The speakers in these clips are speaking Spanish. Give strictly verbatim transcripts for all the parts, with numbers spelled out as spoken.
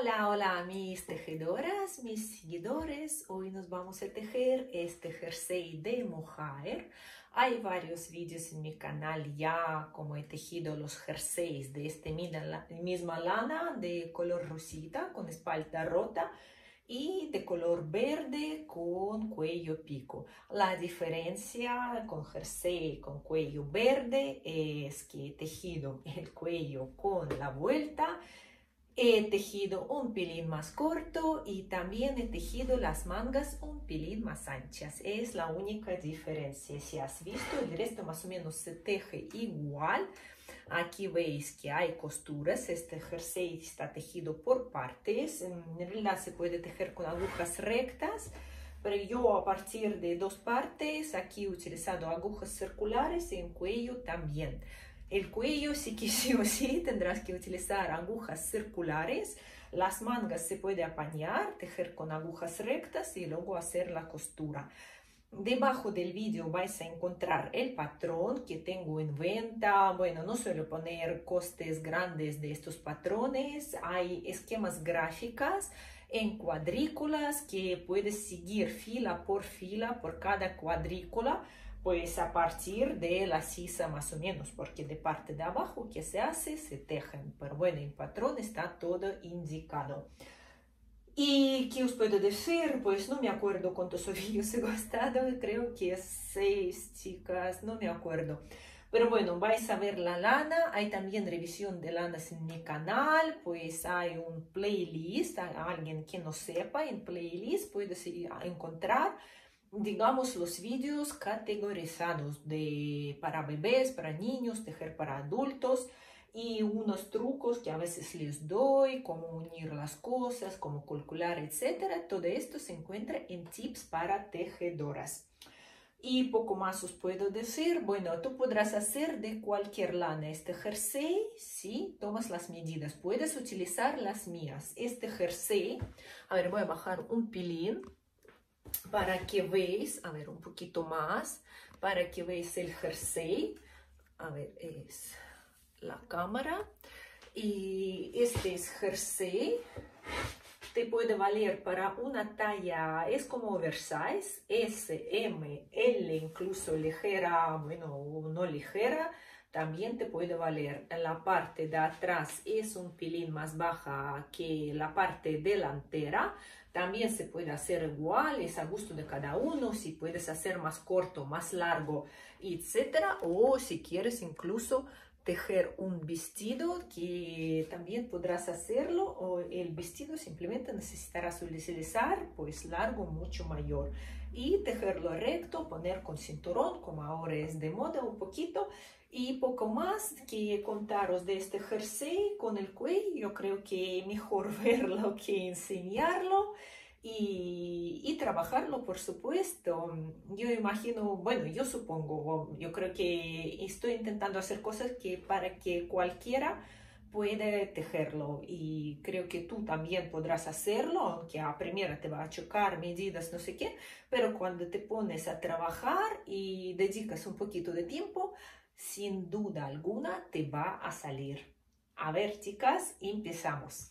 Hola, hola mis tejedoras, mis seguidores. Hoy nos vamos a tejer este jersey de mohair. Hay varios vídeos en mi canal ya como he tejido los jerseys de esta misma lana de color rosita con espalda rota y de color verde con cuello pico. La diferencia con jersey con cuello verde es que he tejido el cuello con la vuelta. He tejido un pelín más corto y también he tejido las mangas un pelín más anchas. Es la única diferencia. Si has visto, el resto más o menos se teje igual. Aquí veis que hay costuras. Este jersey está tejido por partes. En realidad se puede tejer con agujas rectas, pero yo a partir de dos partes aquí he utilizado agujas circulares y en cuello también. El cuello sí que sí o sí tendrás que utilizar agujas circulares, las mangas se puede apañar, tejer con agujas rectas y luego hacer la costura. Debajo del vídeo vais a encontrar el patrón que tengo en venta. Bueno, no suelo poner costes grandes de estos patrones, hay esquemas gráficas en cuadrículas que puedes seguir fila por fila por cada cuadrícula. Pues a partir de la sisa más o menos, porque de parte de abajo que se hace, se tejen. Pero bueno, el patrón está todo indicado. ¿Y qué os puedo decir? Pues no me acuerdo cuántos ovillos he gastado, creo que seis, chicas, no me acuerdo. Pero bueno, vais a ver la lana, hay también revisión de lanas en mi canal, pues hay un playlist, hay alguien que no sepa, en playlist puedes encontrar digamos los vídeos categorizados de para bebés, para niños, tejer para adultos y unos trucos que a veces les doy, cómo unir las cosas, cómo calcular, etcétera. Todo esto se encuentra en tips para tejedoras. Y poco más os puedo decir. Bueno, tú podrás hacer de cualquier lana este jersey si tomas las medidas. Puedes utilizar las mías. Este jersey, a ver, voy a bajar un pelín para que veáis, a ver, un poquito más, para que veáis el jersey. A ver, es la cámara. Y este es jersey. Te puede valer para una talla, es como oversize, S, M, L, incluso ligera, bueno, no ligera. También te puede valer. La parte de atrás es un pelín más baja que la parte delantera. También se puede hacer igual, es a gusto de cada uno. Si puedes hacer más corto, más largo, etcétera. O si quieres incluso tejer un vestido, que también podrás hacerlo. O el vestido simplemente necesitarás utilizar, pues largo, mucho mayor. Y tejerlo recto, poner con cinturón, como ahora es de moda un poquito. Y poco más que contaros de este jersey con el cuello. Yo creo que mejor verlo que enseñarlo y, y trabajarlo, por supuesto. Yo imagino, bueno, yo supongo, yo creo que estoy intentando hacer cosas que para que cualquiera puede tejerlo y creo que tú también podrás hacerlo, aunque a primera te va a chocar medidas, no sé qué, pero cuando te pones a trabajar y dedicas un poquito de tiempo, sin duda alguna te va a salir. A ver, chicas, empezamos.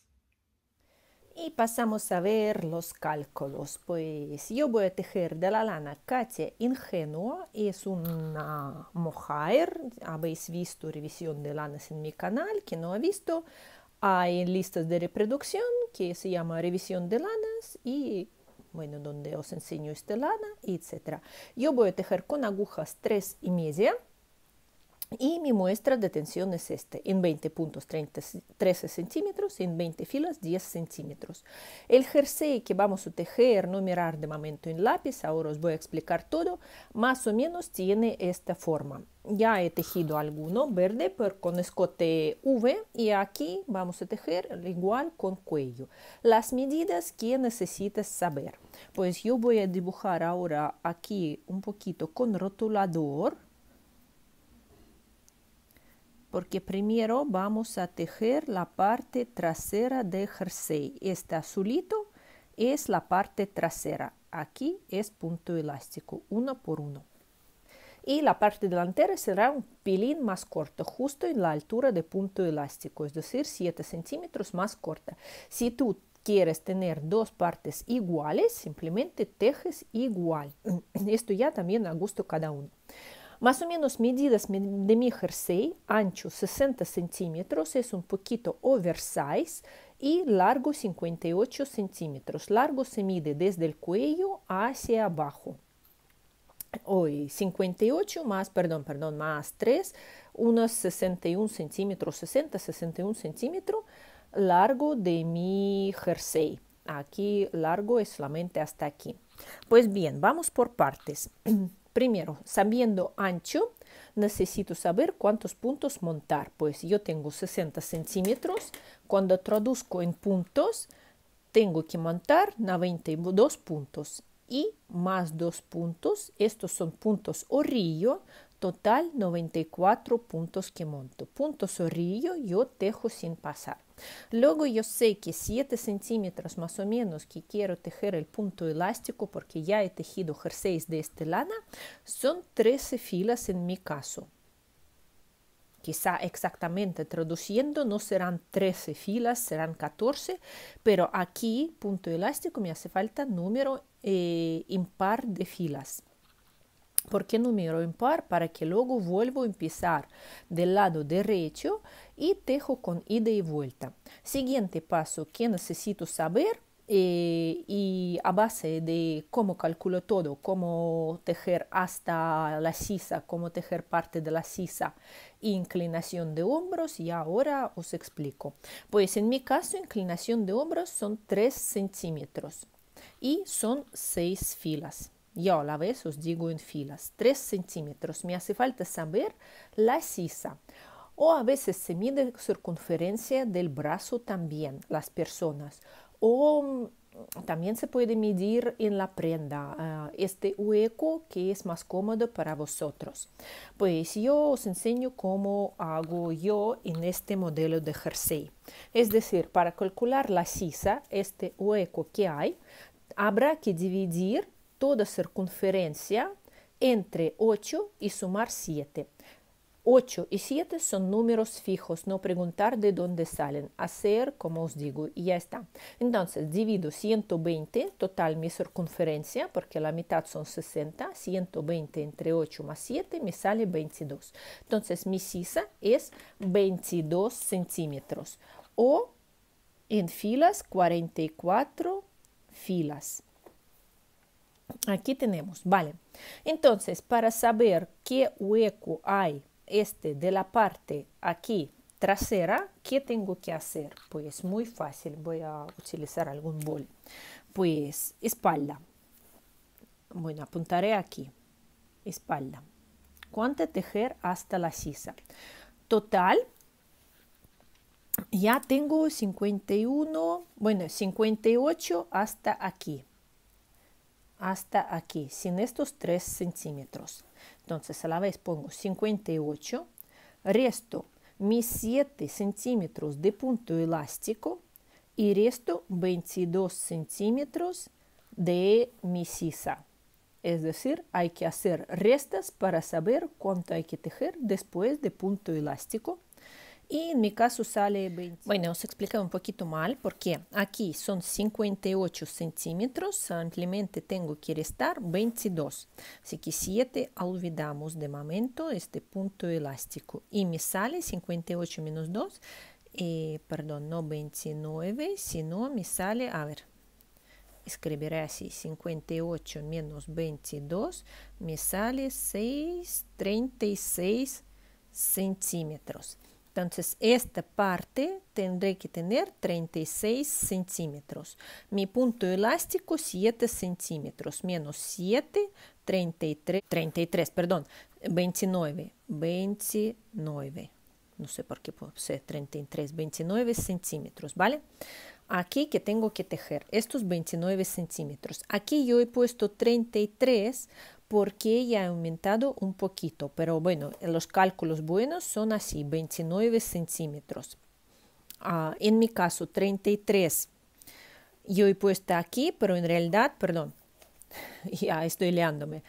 Y pasamos a ver los cálculos. Pues yo voy a tejer de la lana Katia Ingenua. Es una mohair. Habéis visto revisión de lanas en mi canal. Quien no ha visto, hay listas de reproducción que se llama revisión de lanas y bueno, donde os enseño esta lana, etcétera. Yo voy a tejer con agujas tres y media. Y mi muestra de tensión es este, en veinte puntos trece centímetros, en veinte filas diez centímetros. El jersey que vamos a tejer, no mirar de momento en lápiz, ahora os voy a explicar todo, más o menos tiene esta forma. Ya he tejido alguno verde, pero con escote V, y aquí vamos a tejer igual con cuello. Las medidas que necesitas saber. Pues yo voy a dibujar ahora aquí un poquito con rotulador, porque primero vamos a tejer la parte trasera del jersey. Este azulito es la parte trasera. Aquí es punto elástico, uno por uno. y la parte delantera será un pelín más corta, justo en la altura de punto elástico, es decir, siete centímetros más corta. Si tú quieres tener dos partes iguales, simplemente tejes igual. Esto ya también a gusto cada uno. Más o menos medidas de mi jersey, ancho sesenta centímetros, es un poquito oversize, y largo cincuenta y ocho centímetros. Largo se mide desde el cuello hacia abajo. Hoy cincuenta y ocho más, perdón, perdón, más tres, unos sesenta y un centímetros, sesenta, sesenta y un centímetros largo de mi jersey. Aquí largo es solamente hasta aquí. Pues bien, vamos por partes. Primero, sabiendo ancho, necesito saber cuántos puntos montar. Pues yo tengo sesenta centímetros. Cuando traduzco en puntos, tengo que montar noventa y dos puntos y más dos puntos. Estos son puntos orillo. Total noventa y cuatro puntos que monto. Puntos orillo yo tejo sin pasar. Luego yo sé que siete centímetros más o menos que quiero tejer el punto elástico, porque ya he tejido jerseys de esta lana. Son trece filas en mi caso. Quizá exactamente traduciendo no serán trece filas, serán catorce, pero aquí punto elástico me hace falta número eh, impar de filas. ¿Por qué número impar? Para que luego vuelvo a empezar del lado derecho y tejo con ida y vuelta. Siguiente paso que necesito saber, eh, y a base de cómo calculo todo, cómo tejer hasta la sisa, cómo tejer parte de la sisa, inclinación de hombros, y ahora os explico. Pues en mi caso inclinación de hombros son tres centímetros y son seis filas. Yo a la vez os digo en filas, tres centímetros. Me hace falta saber la sisa. O a veces se mide circunferencia del brazo también, las personas. O también se puede medir en la prenda, uh, este hueco que es más cómodo para vosotros. Pues yo os enseño cómo hago yo en este modelo de jersey. Es decir, para calcular la sisa, este hueco que hay, habrá que dividir toda circunferencia entre ocho y sumar siete. ocho y siete son números fijos, no preguntar de dónde salen, hacer como os digo y ya está. Entonces divido ciento veinte, total mi circunferencia, porque la mitad son sesenta, ciento veinte entre ocho más siete me sale veintidós. Entonces mi sisa es veintidós centímetros o en filas cuarenta y cuatro filas. Aquí tenemos, vale. Entonces, para saber qué hueco hay este de la parte aquí trasera, ¿qué tengo que hacer? Pues muy fácil, voy a utilizar algún bol. Pues espalda. Bueno, apuntaré aquí. Espalda. ¿Cuánto tejer hasta la sisa? Total, ya tengo cincuenta y uno, bueno, cincuenta y ocho hasta aquí. Hasta aquí, sin estos tres centímetros. Entonces a la vez pongo cincuenta y ocho, resto mis siete centímetros de punto elástico y resto veintidós centímetros de mi sisa. Es decir, hay que hacer restas para saber cuánto hay que tejer después de punto elástico. Y en mi caso sale veinte. Bueno, os expliqué un poquito mal porque aquí son cincuenta y ocho centímetros, simplemente tengo que restar veintidós. Así que siete olvidamos de momento este punto elástico. Y me sale cincuenta y ocho menos dos, eh, perdón, no veintinueve, sino me sale, a ver, escribiré así, cincuenta y ocho menos veintidós, me sale seis, treinta y seis centímetros. Entonces, esta parte tendré que tener treinta y seis centímetros. Mi punto elástico siete centímetros. Menos siete, treinta y tres, treinta y tres, perdón, veintinueve. veintinueve. No sé por qué puse treinta y tres. veintinueve centímetros, ¿vale? Aquí que tengo que tejer estos veintinueve centímetros. Aquí yo he puesto treinta y tres porque ya he aumentado un poquito, pero bueno, los cálculos buenos son así, veintinueve centímetros. Uh, en mi caso, treinta y tres yo he puesto aquí, pero en realidad, perdón, ya estoy liándome,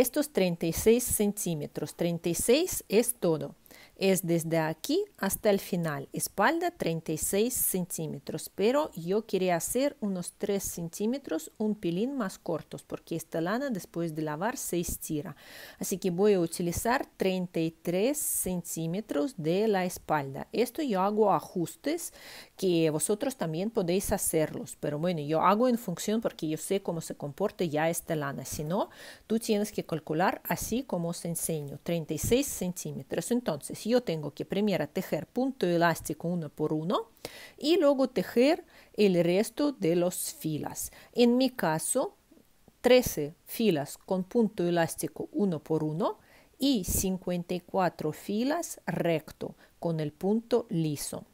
estos treinta y seis centímetros. treinta y seis es todo. Es desde aquí hasta el final. Espalda treinta y seis centímetros. Pero yo quería hacer unos tres centímetros, un pelín más cortos, porque esta lana después de lavar se estira. Así que voy a utilizar treinta y tres centímetros de la espalda. Esto yo hago ajustes que vosotros también podéis hacerlos. Pero bueno, yo hago en función porque yo sé cómo se comporta ya esta lana. Si no, tú tienes que calcular así como os enseño. treinta y seis centímetros. Entonces, yo tengo que primero tejer punto elástico uno por uno y luego tejer el resto de las filas. En mi caso, trece filas con punto elástico uno por uno y cincuenta y cuatro filas recto con el punto liso.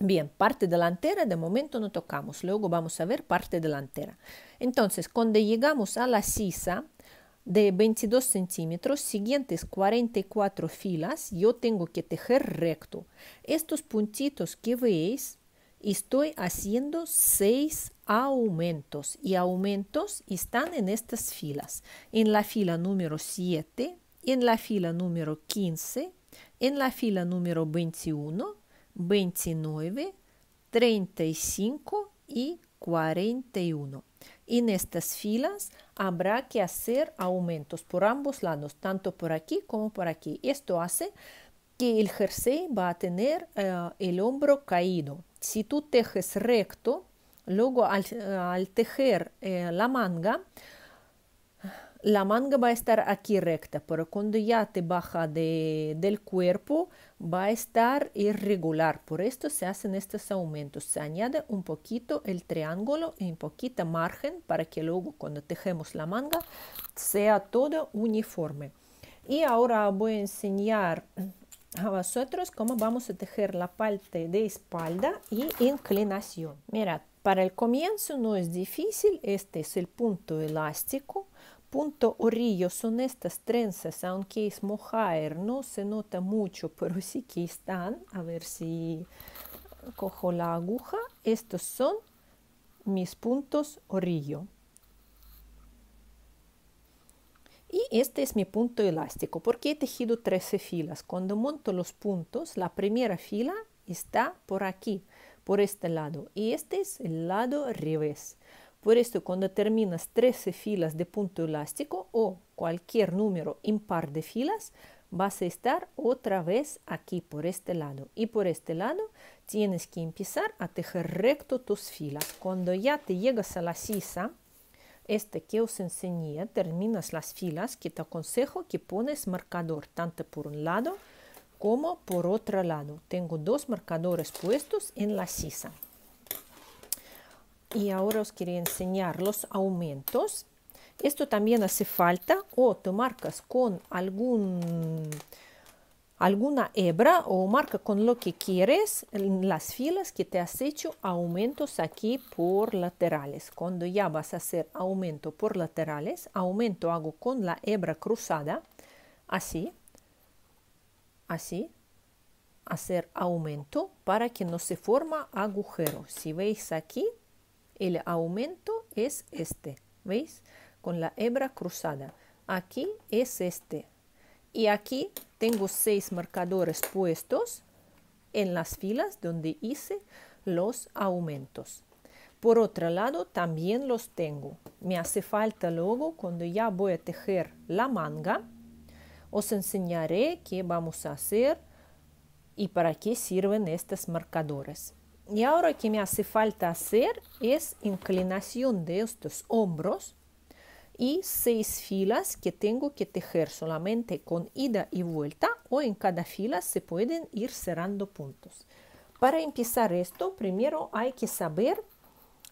Bien, parte delantera de momento no tocamos, luego vamos a ver parte delantera. Entonces, cuando llegamos a la sisa de veintidós centímetros, siguientes cuarenta y cuatro filas, yo tengo que tejer recto. Estos puntitos que veis, estoy haciendo seis aumentos, y aumentos están en estas filas. En la fila número siete, en la fila número quince, en la fila número veintiuno, veintinueve, treinta y cinco y cuarenta y uno. En estas filas habrá que hacer aumentos por ambos lados, tanto por aquí como por aquí. Esto hace que el jersey va a tener uh, el hombro caído. Si tú tejes recto, luego al, al tejer eh, la manga, la manga va a estar aquí recta, pero cuando ya te baja de, del cuerpo, va a estar irregular. Por esto se hacen estos aumentos. Se añade un poquito el triángulo y un poquito margen para que luego cuando tejemos la manga sea todo uniforme. Y ahora voy a enseñar a vosotros cómo vamos a tejer la parte de espalda y inclinación. Mirad, para el comienzo no es difícil. Este es el punto elástico. Punto orillo son estas trenzas, aunque es mohair, no se nota mucho, pero sí que están. A ver si cojo la aguja. Estos son mis puntos orillo. Y este es mi punto elástico, porque he tejido trece filas. Cuando monto los puntos, la primera fila está por aquí, por este lado. Y este es el lado revés. Por esto, cuando terminas trece filas de punto elástico o cualquier número impar de filas, vas a estar otra vez aquí por este lado. Y por este lado tienes que empezar a tejer recto tus filas. Cuando ya te llegas a la sisa, este que os enseñé, terminas las filas, que te aconsejo que pones marcador tanto por un lado como por otro lado. Tengo dos marcadores puestos en la sisa. Y ahora os quería enseñar los aumentos. Esto también hace falta, o te marcas con algún, alguna hebra, o marca con lo que quieres en las filas que te has hecho aumentos aquí por laterales. Cuando ya vas a hacer aumento por laterales, aumento hago con la hebra cruzada, así, así. Hacer aumento para que no se forma agujero. Si veis aquí, el aumento es este, ¿veis? Con la hebra cruzada. Aquí es este. Y aquí tengo seis marcadores puestos en las filas donde hice los aumentos. Por otro lado, también los tengo. Me hace falta luego, cuando ya voy a tejer la manga, os enseñaré qué vamos a hacer y para qué sirven estos marcadores. Y ahora que me hace falta hacer es inclinación de estos hombros y seis filas que tengo que tejer solamente con ida y vuelta, o en cada fila se pueden ir cerrando puntos. Para empezar esto, primero hay que saber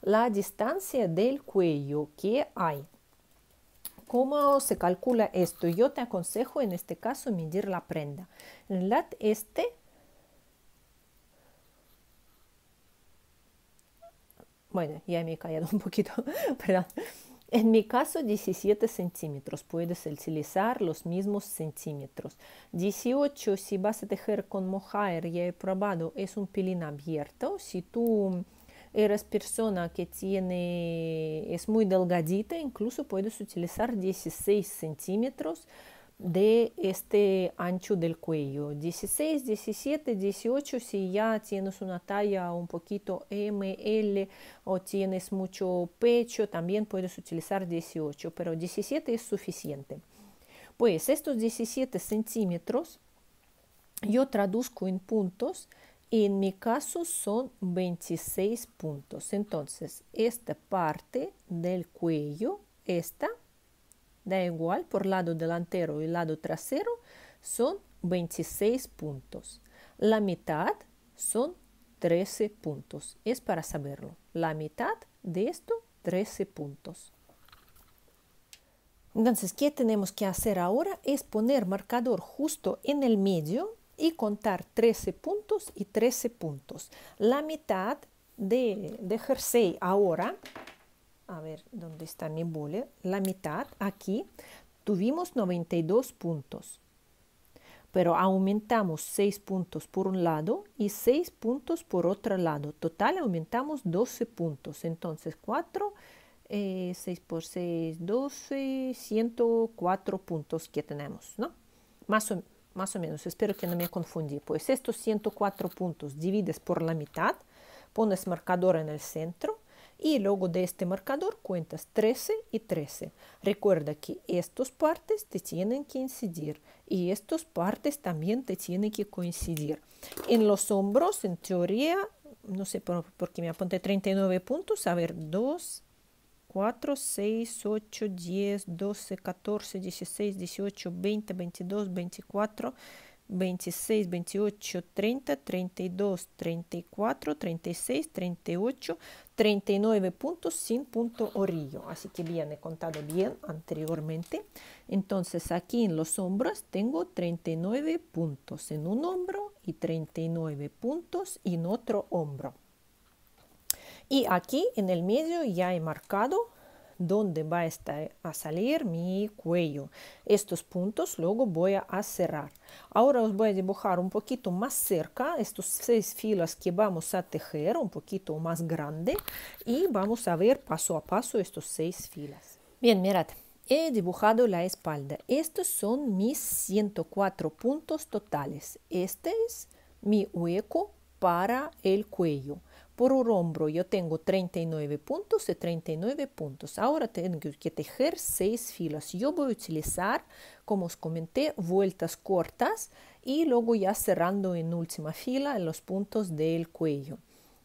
la distancia del cuello que hay. ¿Cómo se calcula esto? Yo te aconsejo en este caso medir la prenda. En realidad este Bueno, ya me he callado un poquito, ¿verdad? En mi caso, diecisiete centímetros. Puedes utilizar los mismos centímetros. dieciocho, si vas a tejer con mohair, ya he probado, es un pelín abierto. Si tú eres persona que tiene, es muy delgadita, incluso puedes utilizar dieciséis centímetros de este ancho del cuello, dieciséis, diecisiete, dieciocho, si ya tienes una talla un poquito M L o tienes mucho pecho, también puedes utilizar dieciocho, pero diecisiete es suficiente. Pues estos diecisiete centímetros yo traduzco en puntos y en mi caso son veintiséis puntos. Entonces esta parte del cuello, esta, da igual, por lado delantero y lado trasero, son veintiséis puntos. La mitad son trece puntos. Es para saberlo. La mitad de esto, trece puntos. Entonces, ¿qué tenemos que hacer ahora? Es poner marcador justo en el medio y contar trece puntos y trece puntos. La mitad de, de jersey ahora... A ver, ¿dónde está mi bola? La mitad, aquí, tuvimos noventa y dos puntos. Pero aumentamos seis puntos por un lado y seis puntos por otro lado. Total, aumentamos doce puntos. Entonces, cuatro, eh, seis por seis, doce, ciento cuatro puntos que tenemos, ¿no? Más o, más o menos, espero que no me confundí. Pues estos ciento cuatro puntos divides por la mitad, pones marcador en el centro, y luego de este marcador cuentas trece y trece. Recuerda que estas partes te tienen que incidir y estas partes también te tienen que coincidir. En los hombros, en teoría, no sé por, por qué me apunté treinta y nueve puntos. A ver, dos, cuatro, seis, ocho, diez, doce, catorce, dieciséis, dieciocho, veinte, veintidós, veinticuatro, veintiséis, veintiocho, treinta, treinta y dos, treinta y cuatro, treinta y seis, treinta y ocho, treinta y nueve puntos sin punto orillo. Así que viene contado bien anteriormente. Entonces aquí en los hombros tengo treinta y nueve puntos en un hombro y treinta y nueve puntos en otro hombro. Y aquí en el medio ya he marcado donde va a, estar, a salir mi cuello. Estos puntos luego voy a cerrar. Ahora os voy a dibujar un poquito más cerca estas seis filas que vamos a tejer, un poquito más grande, y vamos a ver paso a paso estas seis filas. Bien, mirad, he dibujado la espalda. Estos son mis ciento cuatro puntos totales. Este es mi hueco para el cuello. Por un hombro yo tengo treinta y nueve puntos y treinta y nueve puntos. Ahora tengo que tejer seis filas. Yo voy a utilizar, como os comenté, vueltas cortas y luego ya cerrando en última fila en los puntos del cuello.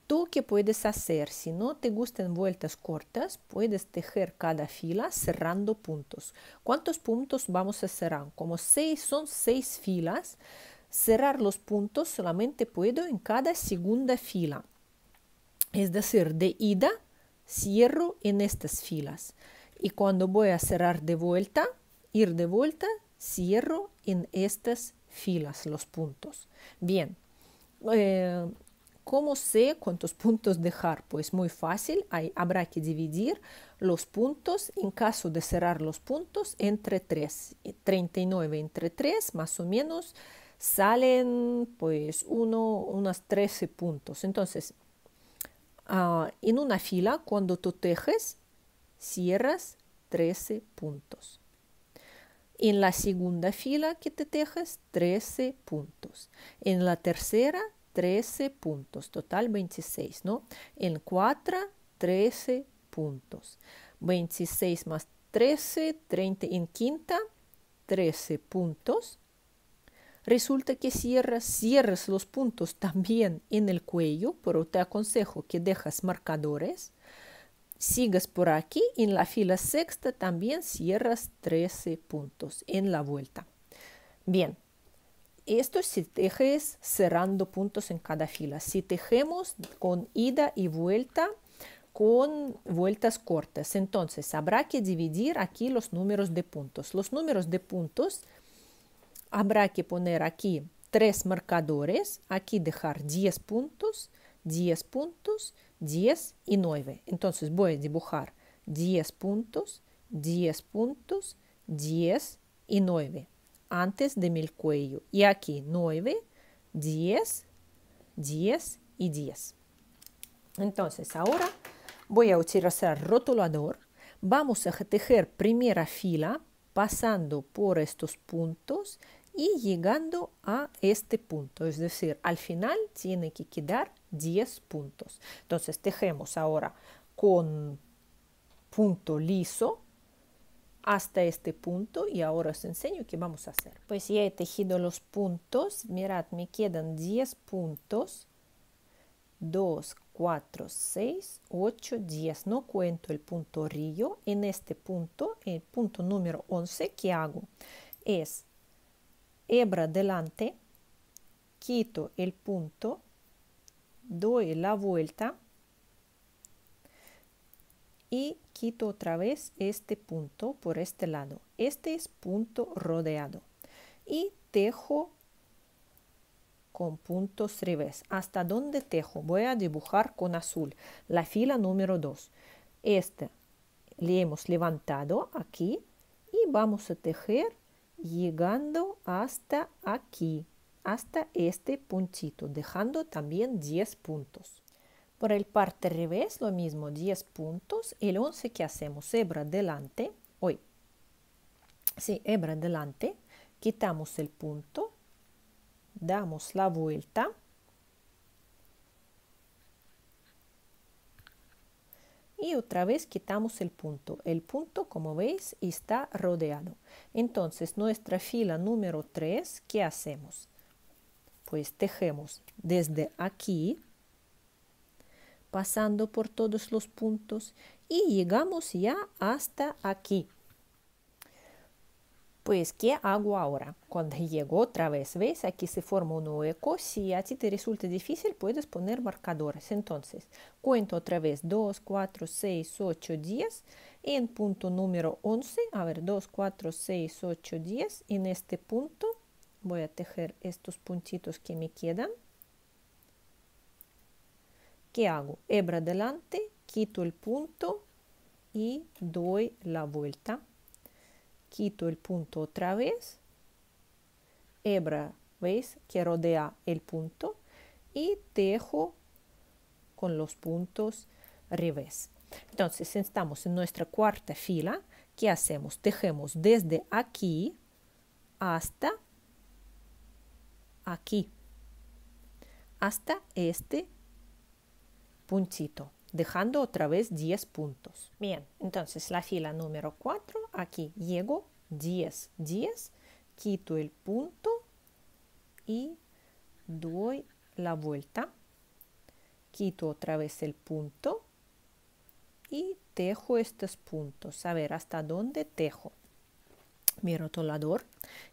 Tú qué puedes hacer, si no te gustan vueltas cortas, puedes tejer cada fila cerrando puntos. ¿Cuántos puntos vamos a cerrar? Como seis, son seis filas. Cerrar los puntos solamente puedo en cada segunda fila. Es decir, de ida cierro en estas filas y cuando voy a cerrar de vuelta, ir de vuelta, cierro en estas filas los puntos. Bien, eh, ¿cómo sé cuántos puntos dejar? Pues muy fácil, hay, habrá que dividir los puntos, en caso de cerrar los puntos, entre tres. treinta y nueve entre tres, más o menos, salen pues uno, unos trece puntos. Entonces, Uh, en una fila, cuando tú tejes, cierras trece puntos. En la segunda fila que te tejes, trece puntos. En la tercera, trece puntos. Total, veintiséis, ¿no? En cuatro, trece puntos. veintiséis más trece, treinta. En quinta, trece puntos. Resulta que cierras, cierras los puntos también en el cuello, pero te aconsejo que dejas marcadores. Sigas por aquí, en la fila sexta también cierras trece puntos en la vuelta. Bien, esto si tejes cerrando puntos en cada fila. Si tejemos con ida y vuelta, con vueltas cortas, entonces habrá que dividir aquí los números de puntos. Los números de puntos... Habrá que poner aquí tres marcadores, aquí dejar diez puntos, diez puntos, diez y nueve. Entonces voy a dibujar diez puntos, diez puntos, diez y nueve, antes de mi cuello. Y aquí nueve, diez, diez y diez. Entonces ahora voy a utilizar rotulador, vamos a tejer primera fila pasando por estos puntos y llegando a este punto, es decir, al final tiene que quedar diez puntos. Entonces tejemos ahora con punto liso hasta este punto y ahora os enseño qué vamos a hacer. Pues ya he tejido los puntos, mirad, me quedan diez puntos, dos, cuatro, seis, ocho, diez, no cuento el punto río. En este punto, el punto número once, ¿qué hago? Es hebra delante, quito el punto, doy la vuelta y quito otra vez este punto por este lado. Este es punto rodeado y tejo con puntos revés. ¿Hasta dónde tejo? Voy a dibujar con azul la fila número dos. Esta le hemos levantado aquí y vamos a tejer llegando hasta aquí, hasta este puntito, dejando también diez puntos. Por el parte revés lo mismo, diez puntos. El once que hacemos, hebra delante, hoy, sí, hebra delante, quitamos el punto, damos la vuelta y otra vez quitamos el punto. El punto, como veis, está rodeado. Entonces nuestra fila número tres, ¿qué hacemos? Pues tejemos desde aquí, pasando por todos los puntos y llegamos ya hasta aquí. Pues, ¿qué hago ahora? Cuando llego otra vez, ¿veis? Aquí se forma un hueco. Si a ti te resulta difícil, puedes poner marcadores. Entonces, cuento otra vez. dos, cuatro, seis, ocho, diez. En punto número once, a ver, dos, cuatro, seis, ocho, diez. En este punto voy a tejer estos puntitos que me quedan. ¿Qué hago? Hebra delante, quito el punto y doy la vuelta. Quito el punto otra vez, hebra, ¿veis? Que rodea el punto y tejo con los puntos revés. Entonces estamos en nuestra cuarta fila. ¿Qué hacemos? Tejemos desde aquí hasta aquí, hasta este puntito, dejando otra vez diez puntos. Bien, entonces la fila número cuatro, aquí llego diez, diez, quito el punto y doy la vuelta, quito otra vez el punto y tejo estos puntos. A ver, ¿hasta dónde tejo? Mi rotulador,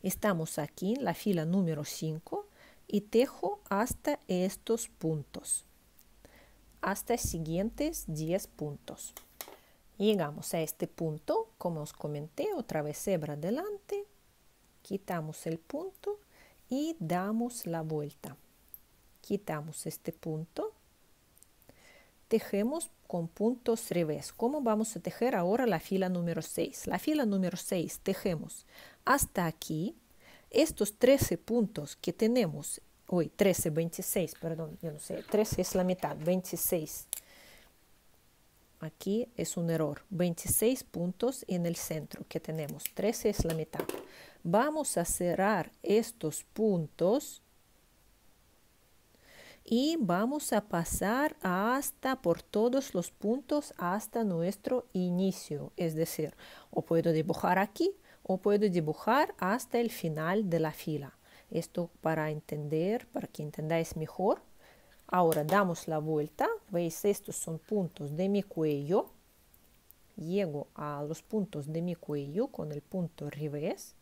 estamos aquí en la fila número cinco y tejo hasta estos puntos, hasta siguientes diez puntos. Llegamos a este punto, como os comenté, otra vez hebra delante, quitamos el punto y damos la vuelta, quitamos este punto, tejemos con puntos revés. ¿Cómo vamos a tejer ahora la fila número seis? La fila número seis tejemos hasta aquí, estos trece puntos que tenemos hoy, trece, veintiséis, perdón, yo no sé, trece es la mitad, veintiséis. Aquí es un error, veintiséis puntos en el centro que tenemos, trece es la mitad. Vamos a cerrar estos puntos y vamos a pasar hasta por todos los puntos hasta nuestro inicio. Es decir, o puedo dibujar aquí o puedo dibujar hasta el final de la fila. Esto para entender, para que entendáis mejor. Ahora damos la vuelta. Veis, estos son puntos de mi cuello. Llego a los puntos de mi cuello con el punto revés.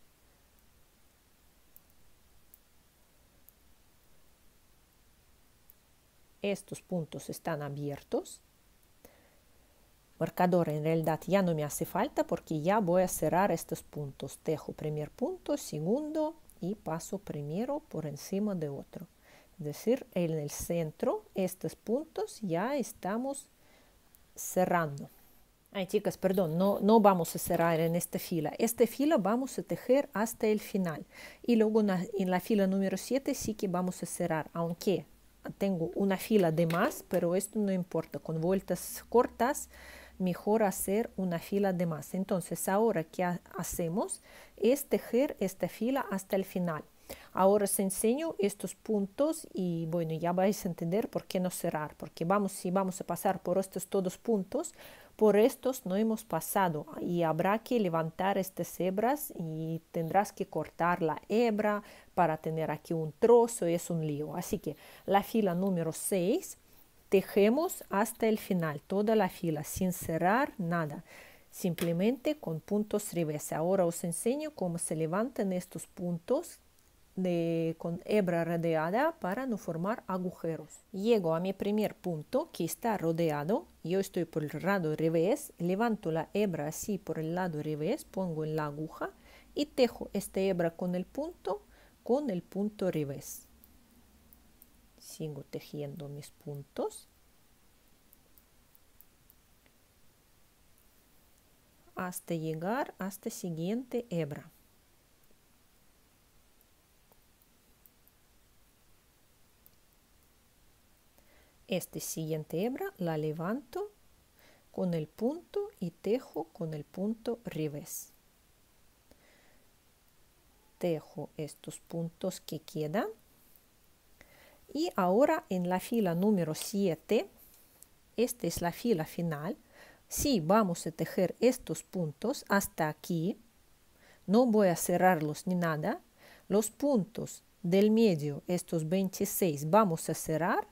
Estos puntos están abiertos. Marcador en realidad ya no me hace falta porque ya voy a cerrar estos puntos. Tejo primer punto, segundo y paso primero por encima de otro, es decir, en el centro estos puntos ya estamos cerrando. Ay, chicas, perdón, no, no vamos a cerrar en esta fila, esta fila vamos a tejer hasta el final y luego en la, en la fila número siete sí que vamos a cerrar, aunque tengo una fila de más, pero esto no importa, con vueltas cortas mejor hacer una fila de más. Entonces ahora que hacemos es tejer esta fila hasta el final. Ahora os enseño estos puntos y bueno, ya vais a entender por qué no cerrar, porque vamos, si vamos a pasar por estos todos puntos, por estos no hemos pasado y habrá que levantar estas hebras y tendrás que cortar la hebra para tener aquí un trozo, es un lío. Así que la fila número seis tejemos hasta el final, toda la fila sin cerrar nada, simplemente con puntos revés. Ahora os enseño cómo se levantan estos puntos de, con hebra rodeada para no formar agujeros. Llego a mi primer punto que está rodeado, yo estoy por el lado revés, levanto la hebra así por el lado revés, pongo en la aguja y tejo esta hebra con el punto, con el punto revés. Sigo tejiendo mis puntos hasta llegar hasta siguiente hebra. Esta siguiente hebra la levanto con el punto y tejo con el punto revés. Tejo estos puntos que quedan. Y ahora en la fila número siete, esta es la fila final, si vamos a tejer estos puntos hasta aquí, no voy a cerrarlos ni nada, los puntos del medio, estos veintiséis, vamos a cerrar.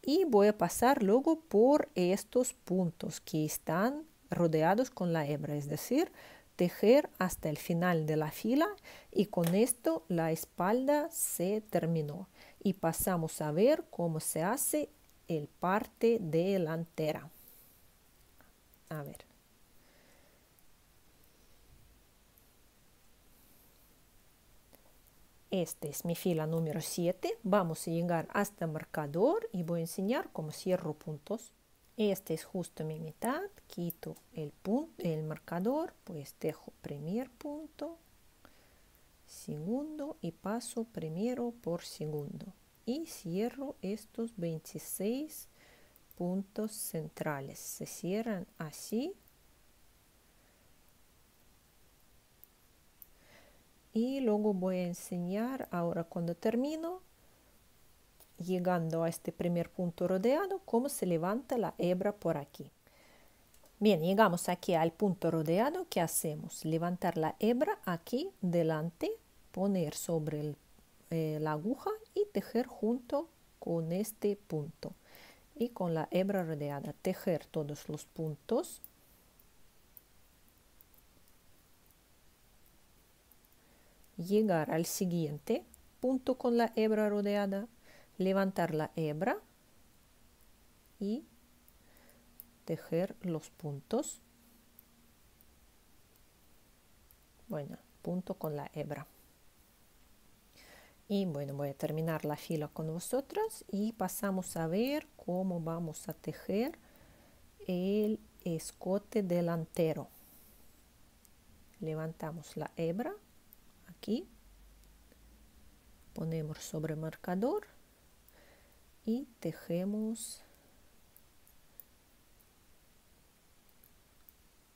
Y voy a pasar luego por estos puntos que están rodeados con la hebra, es decir, tejer hasta el final de la fila y con esto la espalda se terminó. Y pasamos a ver cómo se hace el parte delantera. A ver. Esta es mi fila número siete, vamos a llegar hasta el marcador y voy a enseñar cómo cierro puntos. Esta es justo mi mitad, quito el, punto, el marcador, pues tejo primer punto, segundo y paso primero por segundo. Y cierro estos veintiséis puntos centrales, se cierran así. Y luego voy a enseñar ahora cuando termino, llegando a este primer punto rodeado, cómo se levanta la hebra por aquí. Bien, llegamos aquí al punto rodeado. ¿Qué hacemos? Levantar la hebra aquí delante, poner sobre el, eh, la aguja y tejer junto con este punto. Y con la hebra rodeada, tejer todos los puntos. Llegar al siguiente punto con la hebra rodeada, levantar la hebra y tejer los puntos. Bueno, punto con la hebra. Y bueno, voy a terminar la fila con vosotras y pasamos a ver cómo vamos a tejer el escote delantero. Levantamos la hebra. Aquí ponemos sobre el marcador y tejemos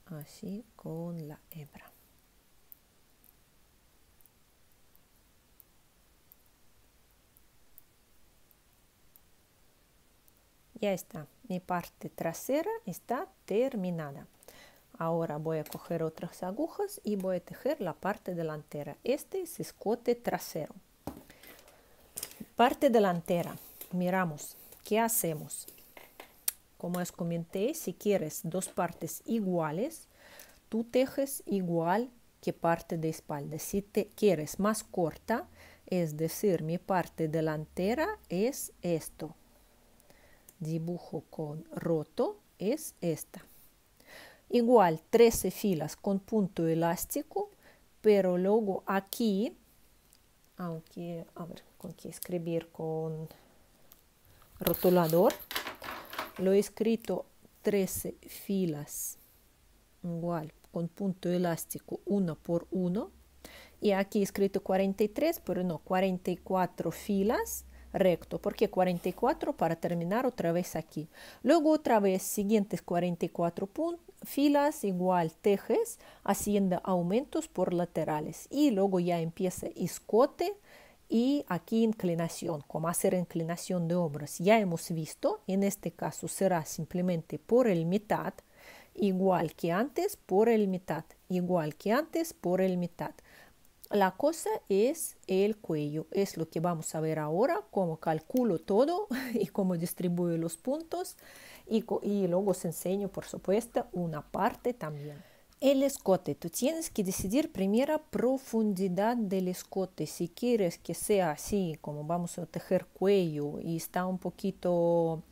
así con la hebra. Ya está, mi parte trasera está terminada. Ahora voy a coger otras agujas y voy a tejer la parte delantera. Este es escote trasero. Parte delantera. Miramos qué hacemos. Como os comenté, si quieres dos partes iguales, tú tejes igual que parte de espalda. Si te quieres más corta, es decir, mi parte delantera es esto. Dibujo con roto es esta. Igual trece filas con punto elástico, pero luego aquí, aunque, a ver, con qué escribir con rotulador, lo he escrito trece filas, igual con punto elástico uno por uno, y aquí he escrito cuarenta y tres, pero no, cuarenta y cuatro filas recto, porque cuarenta y cuatro para terminar otra vez aquí. Luego otra vez, siguientes cuarenta y cuatro filas, igual tejes, haciendo aumentos por laterales. Y luego ya empieza escote y aquí inclinación, como hacer inclinación de hombros. Ya hemos visto, en este caso será simplemente por el mitad, igual que antes, por el mitad, igual que antes, por el mitad. La cosa es el cuello, es lo que vamos a ver ahora, cómo calculo todo y cómo distribuyo los puntos y, y luego os enseño, por supuesto, una parte también. El escote, tú tienes que decidir primero profundidad del escote, si quieres que sea así, como vamos a tejer cuello y está un poquito,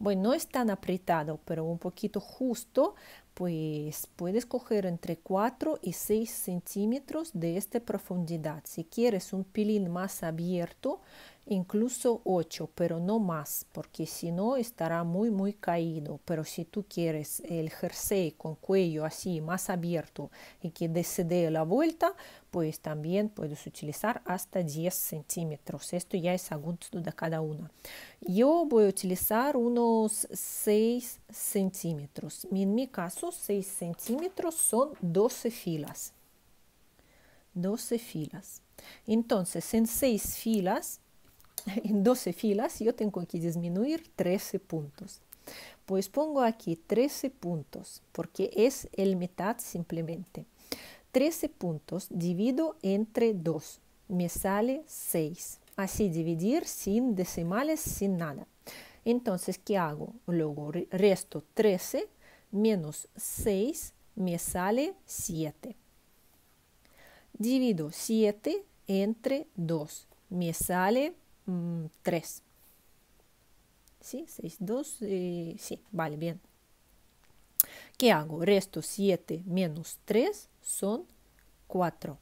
bueno, no es tan apretado, pero un poquito justo, pues puedes coger entre cuatro y seis centímetros de esta profundidad. Si quieres un pelín más abierto, incluso ocho, pero no más, porque si no estará muy muy caído. Pero si tú quieres el jersey con cuello así más abierto y que dé la vuelta, pues también puedes utilizar hasta diez centímetros. Esto ya es a gusto de cada uno. Yo voy a utilizar unos seis centímetros. En mi caso, seis centímetros son doce filas. doce filas. Entonces, en seis filas, en doce filas, yo tengo que disminuir trece puntos. Pues pongo aquí trece puntos, porque es el mitad simplemente. trece puntos divido entre dos, me sale seis. Así dividir sin decimales, sin nada. Entonces, ¿qué hago? Luego resto trece menos seis, me sale siete. Divido siete entre dos, me sale mm, tres. ¿Sí? seis, dos, eh, sí, vale, bien. ¿Qué hago? Resto siete menos tres, son cuatro.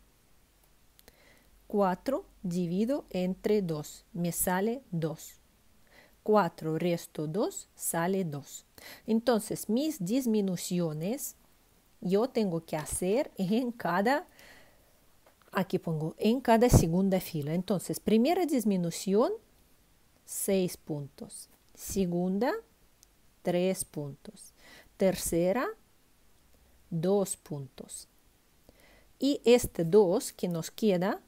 cuatro divido entre dos, me sale dos. cuatro resto dos, sale dos. Entonces, mis disminuciones yo tengo que hacer en cada, aquí pongo, en cada segunda fila. Entonces, primera disminución, seis puntos. Segunda, tres puntos. Tercera, dos puntos. Y este dos que nos queda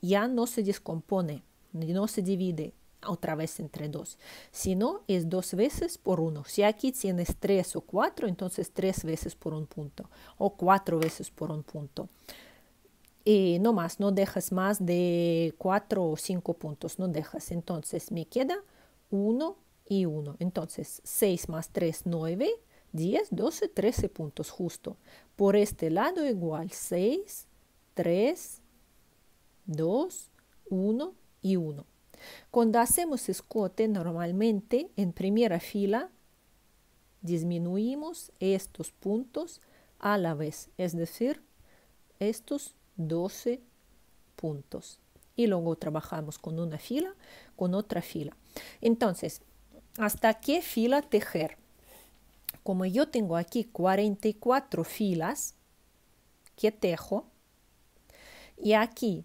ya no se descompone, no se divide otra vez entre dos, sino es dos veces por uno. Si aquí tienes tres o cuatro, entonces tres veces por un punto o cuatro veces por un punto. Y no más, no dejas más de cuatro o cinco puntos, no dejas. Entonces me queda uno y uno. Entonces seis más tres, nueve. diez, doce, trece puntos justo. Por este lado igual, seis, tres, dos, uno y uno. Cuando hacemos escote, normalmente en primera fila disminuimos estos puntos a la vez, es decir, estos doce puntos. Y luego trabajamos con una fila, con otra fila. Entonces, ¿hasta qué fila tejer? Como yo tengo aquí cuarenta y cuatro filas que tejo y aquí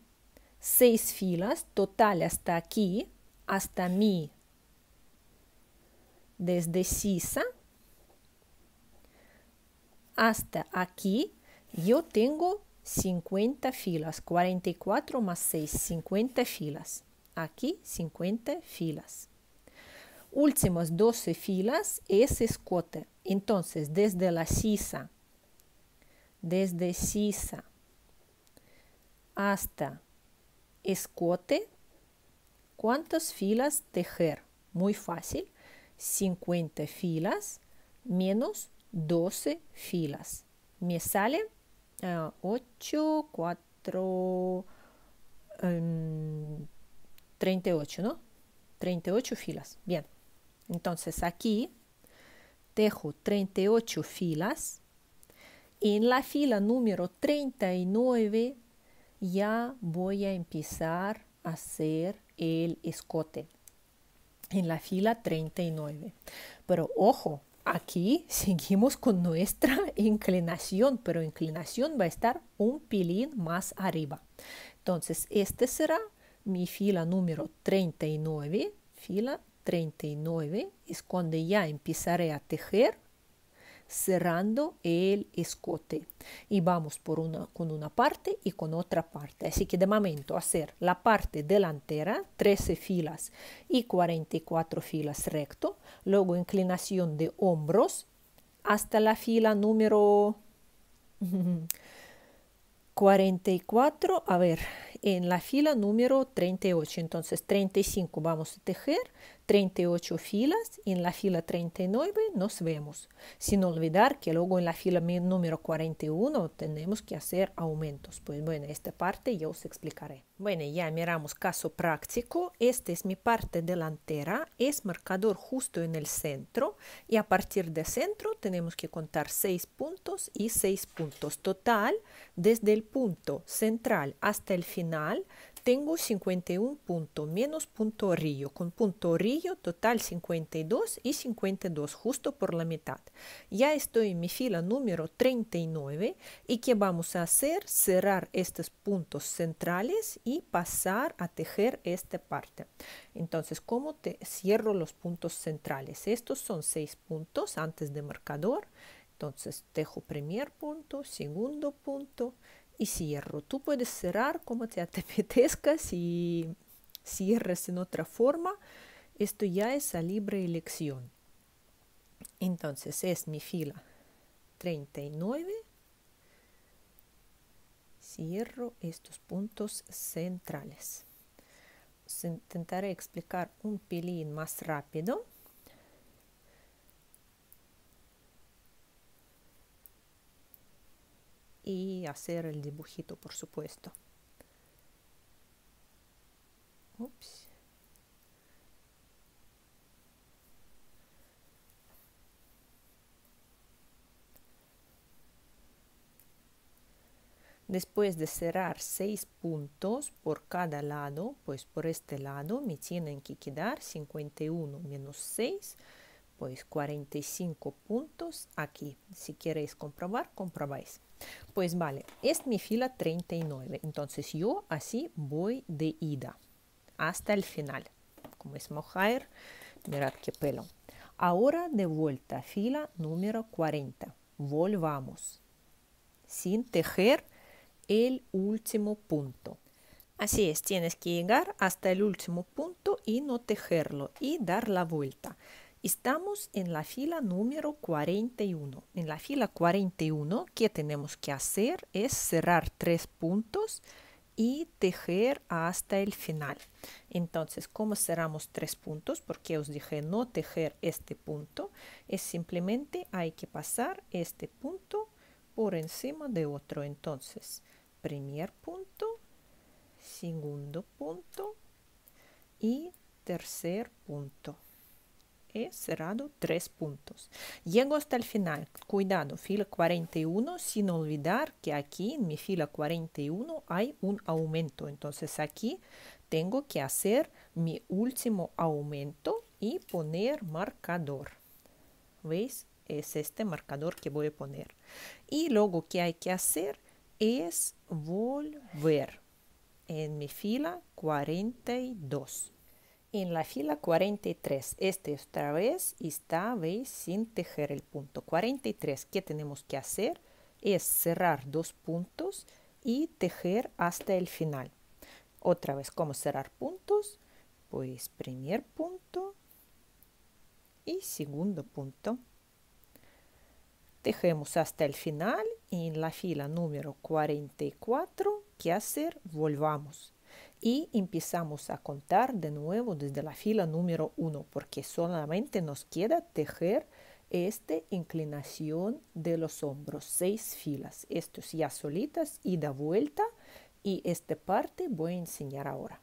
seis filas, total hasta aquí, hasta mi, desde sisa hasta aquí, yo tengo cincuenta filas, cuarenta y cuatro más seis, cincuenta filas, aquí cincuenta filas. Últimas doce filas es escote. Entonces, desde la sisa, desde sisa hasta escote, ¿cuántas filas tejer? Muy fácil, cincuenta filas menos doce filas. Me sale uh, ocho, cuatro, um, treinta y ocho, ¿no? treinta y ocho filas, bien. Entonces aquí tejo treinta y ocho filas y en la fila número treinta y nueve ya voy a empezar a hacer el escote en la fila treinta y nueve. Pero ojo, aquí seguimos con nuestra inclinación, pero inclinación va a estar un pelín más arriba. Entonces este será mi fila número treinta y nueve, fila treinta y nueve, es cuando ya empezaré a tejer cerrando el escote, y vamos por una, con una parte y con otra parte. Así que de momento hacer la parte delantera, trece filas y cuarenta y cuatro filas recto, luego inclinación de hombros hasta la fila número cuarenta y cuatro, a ver, en la fila número treinta y ocho, entonces treinta y cinco vamos a tejer, treinta y ocho filas, y en la fila treinta y nueve nos vemos, sin olvidar que luego en la fila número cuarenta y uno tenemos que hacer aumentos. Pues bueno, esta parte ya os explicaré. Bueno, ya miramos caso práctico. Esta es mi parte delantera, es marcador justo en el centro, y a partir del centro tenemos que contar seis puntos y seis puntos. Total, desde el punto central hasta el final tengo cincuenta y uno puntos, menos punto orillo. Con punto orillo total cincuenta y dos y cincuenta y dos, justo por la mitad. Ya estoy en mi fila número treinta y nueve, y ¿qué vamos a hacer? Cerrar estos puntos centrales y pasar a tejer esta parte. Entonces, ¿cómo te cierro los puntos centrales? Estos son seis puntos antes de marcador. Entonces, tejo primer punto, segundo punto, y cierro. Tú puedes cerrar como te apetezca, si cierras en otra forma, esto ya es a libre elección. Entonces es mi fila treinta y nueve, cierro estos puntos centrales. Os intentaré explicar un pelín más rápido. Y hacer el dibujito, por supuesto. Ups. Después de cerrar seis puntos por cada lado, pues por este lado me tienen que quedar cincuenta y uno menos seis, pues cuarenta y cinco puntos aquí. Si queréis comprobar, comprobáis. Pues vale, es mi fila treinta y nueve, entonces yo así voy de ida hasta el final. Como es mohair, mirad qué pelo. Ahora de vuelta, fila número cuarenta, volvamos sin tejer el último punto. Así es, tienes que llegar hasta el último punto y no tejerlo, y dar la vuelta. Estamos en la fila número cuarenta y uno. En la fila cuarenta y uno, ¿qué tenemos que hacer? Es cerrar tres puntos y tejer hasta el final. Entonces, ¿cómo cerramos tres puntos? Porque os dije no tejer este punto. Es simplemente hay que pasar este punto por encima de otro. Entonces, primer punto, segundo punto y tercer punto. He cerrado tres puntos. Llego hasta el final. Cuidado, fila cuarenta y uno, sin olvidar que aquí en mi fila cuarenta y uno hay un aumento. Entonces aquí tengo que hacer mi último aumento y poner marcador. ¿Veis? Es este marcador que voy a poner. Y luego que hay que hacer es volver en mi fila cuarenta y dos. En la fila cuarenta y tres, este otra vez está, veis, sin tejer el punto. cuarenta y tres, ¿qué tenemos que hacer? Es cerrar dos puntos y tejer hasta el final. Otra vez, ¿cómo cerrar puntos? Pues primer punto y segundo punto. Tejemos hasta el final, y en la fila número cuarenta y cuatro, ¿qué hacer? Volvamos. Y empezamos a contar de nuevo desde la fila número uno, porque solamente nos queda tejer esta inclinación de los hombros, seis filas. Estos ya solitas, ida, vuelta, y esta parte voy a enseñar ahora.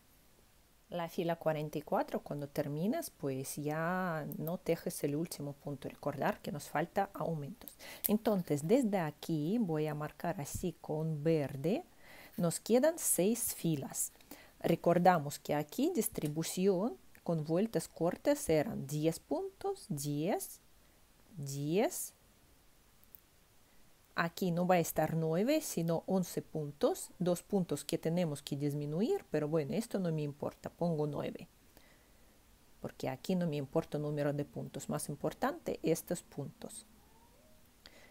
La fila cuarenta y cuatro, cuando terminas, pues ya no tejes el último punto. Recordar que nos falta aumentos. Entonces, desde aquí voy a marcar así con verde. Nos quedan seis filas. Recordamos que aquí distribución con vueltas cortas eran diez puntos, diez, diez, aquí no va a estar nueve, sino once puntos, dos puntos que tenemos que disminuir, pero bueno, esto no me importa, pongo nueve, porque aquí no me importa el número de puntos, más importante estos puntos.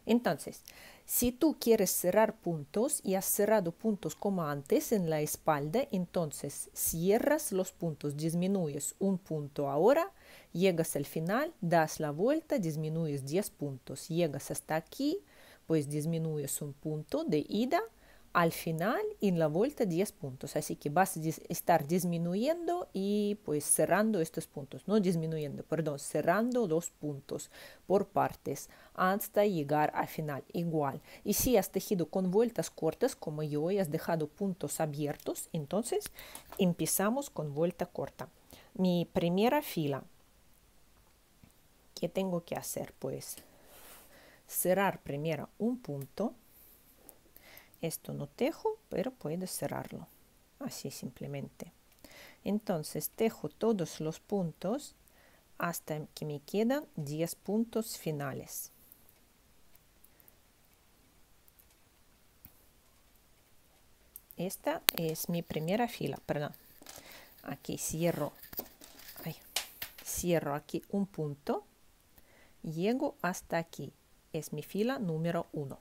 Entonces, si tú quieres cerrar puntos y has cerrado puntos como antes en la espalda, entonces cierras los puntos, disminuyes un punto ahora, llegas al final, das la vuelta, disminuyes diez puntos, llegas hasta aquí, pues disminuyes un punto de ida, al final y en la vuelta diez puntos. Así que vas a estar disminuyendo y pues cerrando estos puntos, no disminuyendo, perdón, cerrando los puntos por partes hasta llegar al final igual. Y si has tejido con vueltas cortas como yo y has dejado puntos abiertos, entonces empezamos con vuelta corta. Mi primera fila, ¿qué tengo que hacer? Pues cerrar primero un punto. Esto no tejo, pero puedes cerrarlo, así simplemente. Entonces tejo todos los puntos hasta que me quedan diez puntos finales. Esta es mi primera fila, perdón. Aquí cierro, ay, cierro aquí un punto, llego hasta aquí, es mi fila número uno.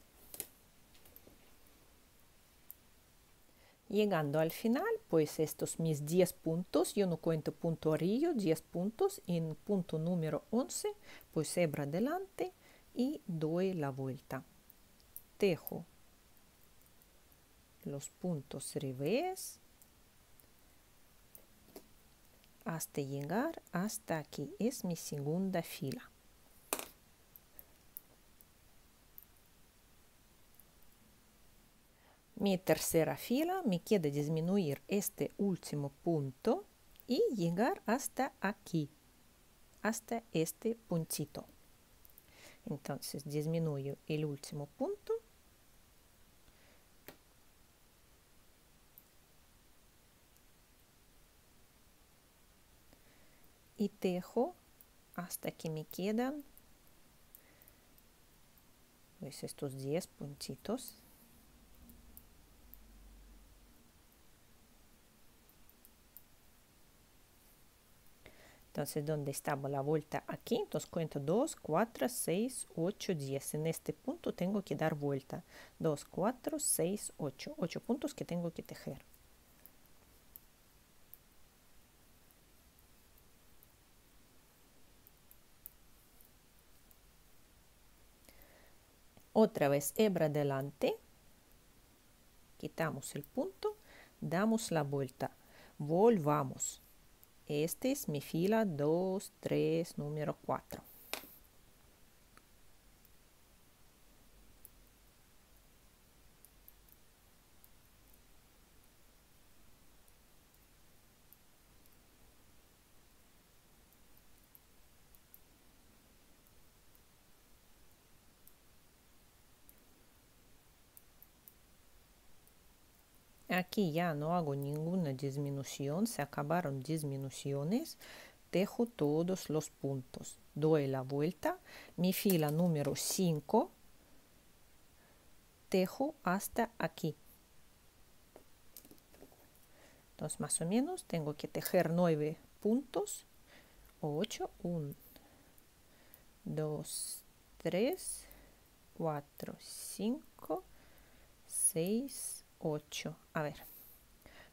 Llegando al final, pues estos mis diez puntos, yo no cuento punto orillo, diez puntos, y en punto número once, pues hebra adelante y doy la vuelta. Tejo los puntos revés hasta llegar hasta aquí, es mi segunda fila. Mi tercera fila, me queda disminuir este último punto y llegar hasta aquí, hasta este puntito. Entonces disminuyo el último punto y tejo hasta que me quedan pues estos diez puntitos. Entonces, donde estaba la vuelta aquí, entonces cuento dos, cuatro, seis, ocho, diez. En este punto tengo que dar vuelta. dos, cuatro, seis, ocho. ocho puntos que tengo que tejer. Otra vez hebra adelante. Quitamos el punto. Damos la vuelta. Volvamos. Esta es mi fila dos, tres, número cuatro. Aquí ya no hago ninguna disminución, se acabaron disminuciones, tejo todos los puntos, doy la vuelta, mi fila número cinco, tejo hasta aquí. Entonces más o menos tengo que tejer nueve puntos, ocho, uno, dos, tres, cuatro, cinco, seis, ocho, a ver,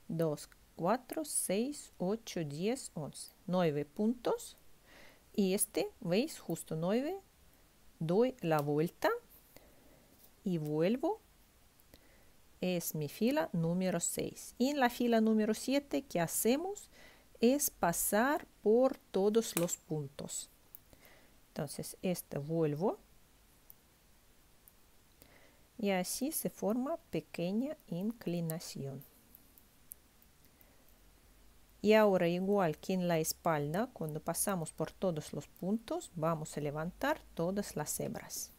dos, cuatro, seis, ocho, diez, once, nueve puntos y este, veis, justo nueve, doy la vuelta y vuelvo, es mi fila número seis. Y en la fila número siete, ¿qué hacemos? Es pasar por todos los puntos. Entonces, este vuelvo. Y así se forma pequeña inclinación. Y ahora, igual que en la espalda, cuando pasamos por todos los puntos, vamos a levantar todas las hebras.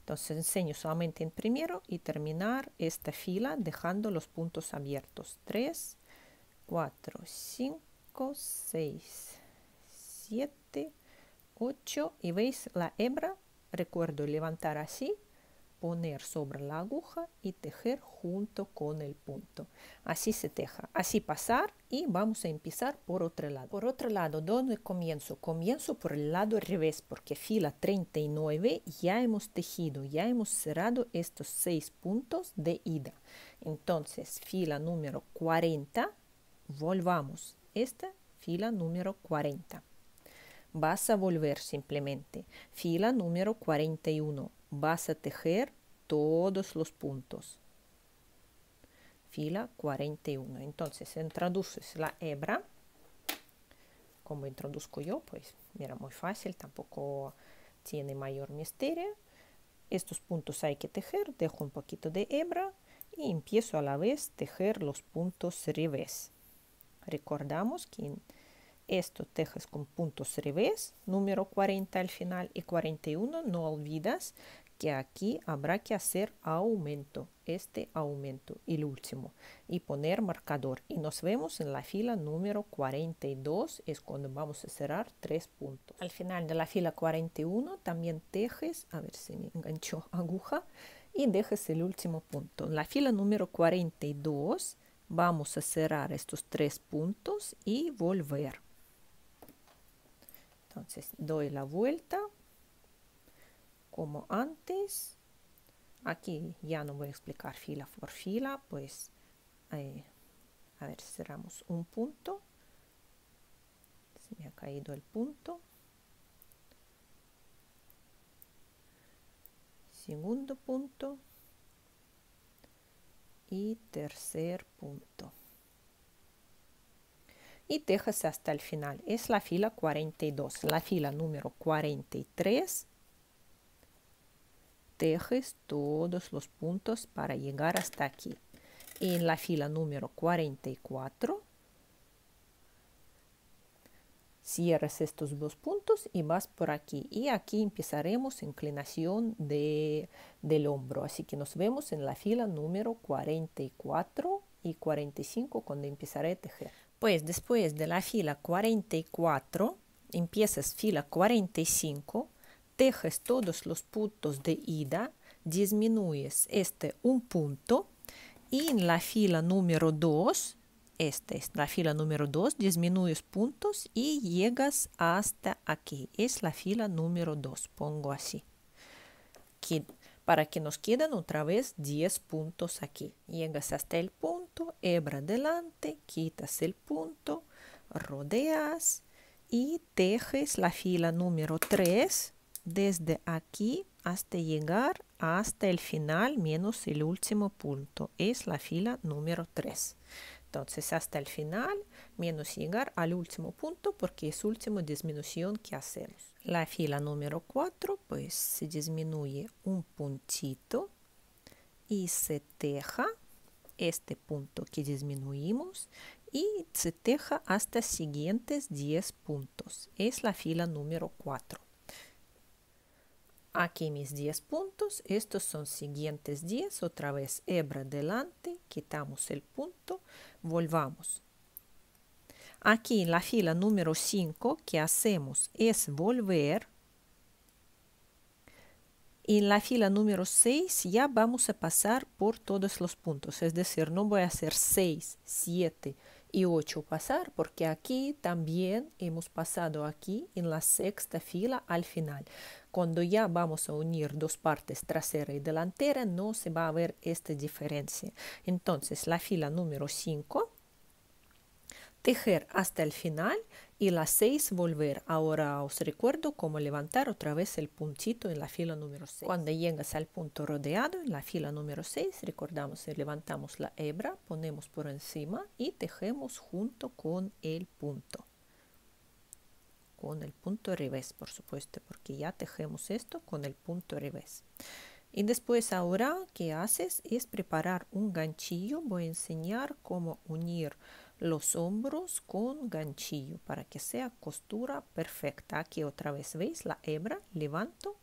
Entonces enseño solamente en primero y terminar esta fila dejando los puntos abiertos. tres, cuatro, cinco, seis, siete, ocho. Y veis la hebra, recuerdo levantar así. poner sobre la aguja y tejer junto con el punto. Así se teja, así pasar y vamos a empezar por otro lado. Por otro lado, ¿dónde comienzo? Comienzo por el lado al revés, porque fila treinta y nueve ya hemos tejido, ya hemos cerrado estos seis puntos de ida. Entonces, fila número cuarenta, volvamos. Esta fila número cuarenta. Vas a volver simplemente. Fila número cuarenta y uno. Vas a tejer todos los puntos. Fila cuarenta y uno. Entonces, introduces la hebra. Como introduzco yo, pues, mira, muy fácil. Tampoco tiene mayor misterio. Estos puntos hay que tejer. Dejo un poquito de hebra y empiezo a la vez tejer los puntos revés. Recordamos que en esto tejes con puntos revés, número cuarenta al final y cuarenta y uno. No olvidas que aquí habrá que hacer aumento, este aumento, el último, y poner marcador. Y nos vemos en la fila número cuarenta y dos, es cuando vamos a cerrar tres puntos. Al final de la fila cuarenta y uno también tejes, a ver si me enganchó aguja, y dejes el último punto. En la fila número cuarenta y dos vamos a cerrar estos tres puntos y volver. Entonces doy la vuelta como antes. Aquí ya no voy a explicar fila por fila, pues eh, a ver, cerramos un punto, se me ha caído el punto, segundo punto y tercer punto, y tejas hasta el final. Es la fila cuarenta y dos. La fila número cuarenta y tres tejes todos los puntos para llegar hasta aquí, y en la fila número cuarenta y cuatro cierras estos dos puntos y vas por aquí, y aquí empezaremos inclinación de, del hombro. Así que nos vemos en la fila número cuarenta y cuatro y cuarenta y cinco cuando empezaré a tejer. Pues después de la fila cuarenta y cuatro empiezas fila cuarenta y cinco, tejes todos los puntos de ida, disminuyes este un punto, y en la fila número dos, esta es la fila número dos, disminuyes puntos y llegas hasta aquí. Es la fila número dos. Pongo así, que para que nos queden otra vez diez puntos aquí. Llegas hasta el punto, hebra delante, quitas el punto, rodeas y tejes la fila número tres desde aquí hasta llegar hasta el final menos el último punto. Es la fila número tres. Entonces, hasta el final, menos llegar al último punto, porque es última disminución que hacemos. La fila número cuatro, pues, se disminuye un puntito y se teja este punto que disminuimos, y se teja hasta siguientes diez puntos. Es la fila número cuatro. Aquí mis diez puntos, estos son siguientes diez, otra vez hebra delante, quitamos el punto, volvamos. Aquí en la fila número cinco, que hacemos es volver. Y en la fila número seis ya vamos a pasar por todos los puntos, es decir, no voy a hacer seis, siete y ocho pasar, porque aquí también hemos pasado aquí en la sexta fila al final. Cuando ya vamos a unir dos partes, trasera y delantera, no se va a ver esta diferencia. Entonces, la fila número cinco, tejer hasta el final, y la seis volver. Ahora os recuerdo cómo levantar otra vez el puntito en la fila número seis. Cuando llegas al punto rodeado, en la fila número seis, recordamos, levantamos la hebra, ponemos por encima y tejemos junto con el punto. Con el punto revés, por supuesto, porque ya tejemos esto con el punto revés. Y después ahora, ¿qué haces? Es preparar un ganchillo. Voy a enseñar cómo unir los hombros con ganchillo para que sea costura perfecta. Aquí otra vez, ¿veis? La hebra, levanto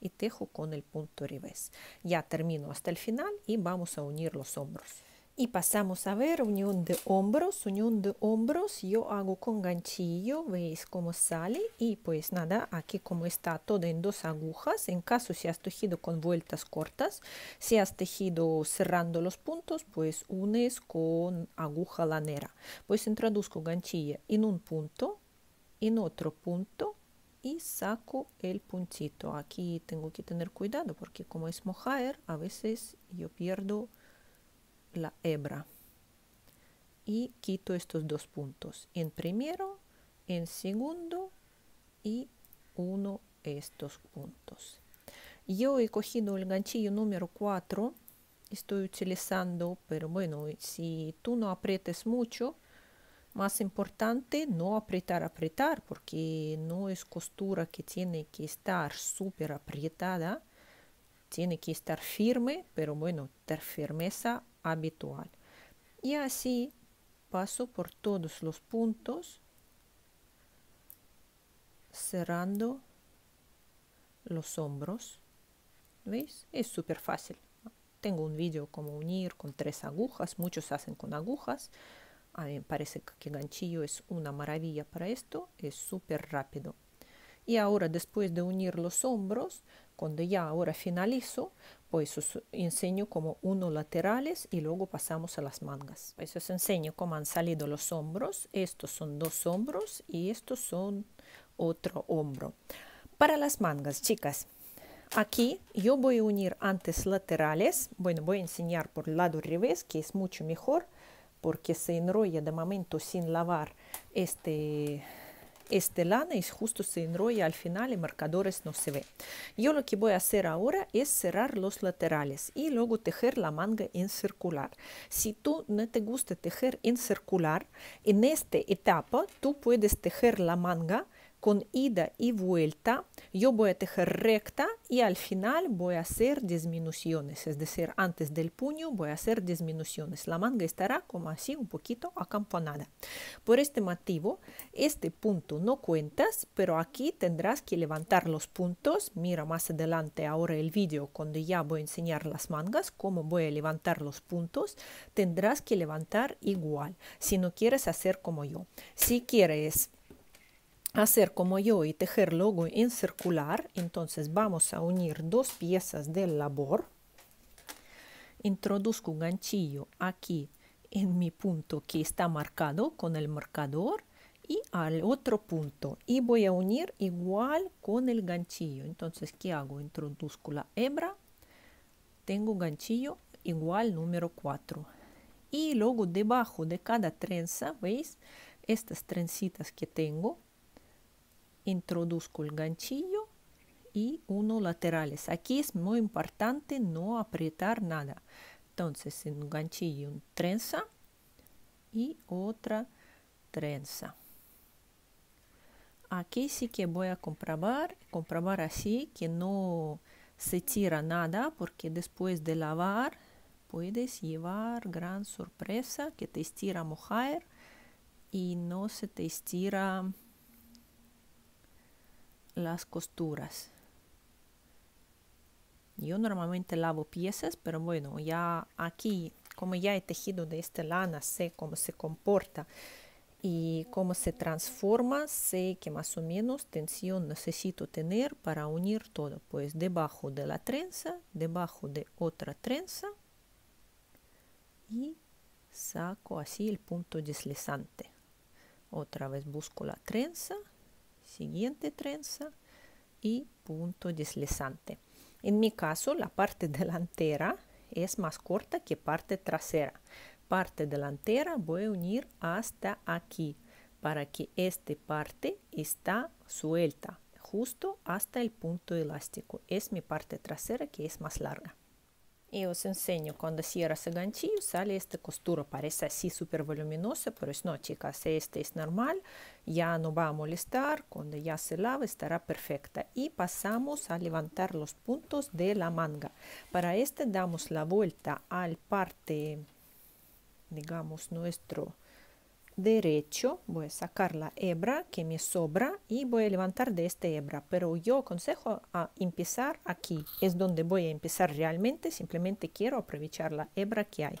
y tejo con el punto revés. Ya termino hasta el final y vamos a unir los hombros. Y pasamos a ver unión de hombros. Unión de hombros yo hago con ganchillo, veis cómo sale. Y pues nada, aquí como está todo en dos agujas, en caso si has tejido con vueltas cortas, si has tejido cerrando los puntos, pues unes con aguja lanera. Pues introduzco ganchillo en un punto, en otro punto y saco el puntito. Aquí tengo que tener cuidado porque como es mohair, a veces yo pierdo la hebra y quito estos dos puntos en primero, en segundo y uno estos puntos. Yo he cogido el ganchillo número cuatro, estoy utilizando, pero bueno, si tú no aprietes mucho, más importante no apretar apretar porque no es costura que tiene que estar súper apretada, tiene que estar firme, pero bueno, dar firmeza habitual. Y así paso por todos los puntos cerrando los hombros. ¿Veis? Es súper fácil. Tengo un vídeo como unir con tres agujas, muchos hacen con agujas. A mí me parece que ganchillo es una maravilla para esto, es súper rápido. Y ahora, después de unir los hombros, cuando ya ahora finalizo, pues os enseño como uno laterales y luego pasamos a las mangas. Pues os enseño cómo han salido los hombros. Estos son dos hombros y estos son otro hombro. Para las mangas, chicas, aquí yo voy a unir antes laterales. Bueno, voy a enseñar por el lado revés, que es mucho mejor, porque se enrolla de momento sin lavar este... Este lana es justo se enrolla al final y marcadores no se ve. Yo lo que voy a hacer ahora es cerrar los laterales y luego tejer la manga en circular. Si tú no te gusta tejer en circular, en esta etapa tú puedes tejer la manga con ida y vuelta. Yo voy a tejer recta y al final voy a hacer disminuciones, es decir, antes del puño voy a hacer disminuciones. La manga estará como así un poquito acampanada. Por este motivo, este punto no cuentas, pero aquí tendrás que levantar los puntos. Mira más adelante ahora el vídeo cuando ya voy a enseñar las mangas, cómo voy a levantar los puntos. Tendrás que levantar igual, si no quieres hacer como yo. Si quieres hacer como yo y tejer luego en circular, entonces vamos a unir dos piezas del labor. Introduzco ganchillo aquí en mi punto que está marcado con el marcador y al otro punto, y voy a unir igual con el ganchillo. Entonces, ¿qué hago? Introduzco la hebra, tengo ganchillo igual número cuatro y luego debajo de cada trenza, veis estas trencitas que tengo, introduzco el ganchillo y uno laterales. Aquí es muy importante no apretar nada. Entonces, en un ganchillo, una trenza y otra trenza. Aquí sí que voy a comprobar, comprobar así que no se tira nada, porque después de lavar puedes llevar gran sorpresa que te estira mohair y no se te estira las costuras. Yo normalmente lavo piezas, pero bueno, ya aquí como ya he tejido de esta lana, sé cómo se comporta y cómo se transforma, sé que más o menos tensión necesito tener para unir todo. Pues debajo de la trenza, debajo de otra trenza y saco así el punto deslizante. Otra vez busco la trenza, siguiente trenza y punto deslizante. En mi caso, la parte delantera es más corta que parte trasera. Parte delantera voy a unir hasta aquí para que esta parte está suelta justo hasta el punto elástico. Es mi parte trasera que es más larga. Y os enseño, cuando cierras el ganchillo sale esta costura, parece así súper voluminosa, pero es no, chicas, este es normal, ya no va a molestar, cuando ya se lave estará perfecta. Y pasamos a levantar los puntos de la manga. Para este damos la vuelta al parte, digamos, nuestro derecho, voy a sacar la hebra que me sobra y voy a levantar de esta hebra, pero yo aconsejo a empezar aquí, es donde voy a empezar realmente, simplemente quiero aprovechar la hebra que hay.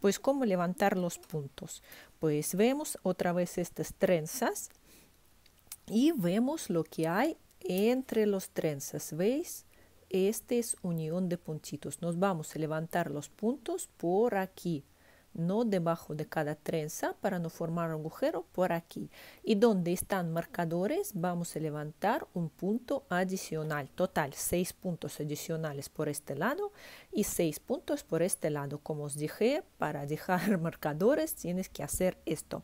Pues ¿cómo levantar los puntos? Pues vemos otra vez estas trenzas y vemos lo que hay entre los trenzas, ¿veis? Este es unión de puntitos, nos vamos a levantar los puntos por aquí, no debajo de cada trenza para no formar un agujero por aquí. Y donde están marcadores vamos a levantar un punto adicional, total seis puntos adicionales por este lado y seis puntos por este lado. Como os dije, para dejar marcadores tienes que hacer esto.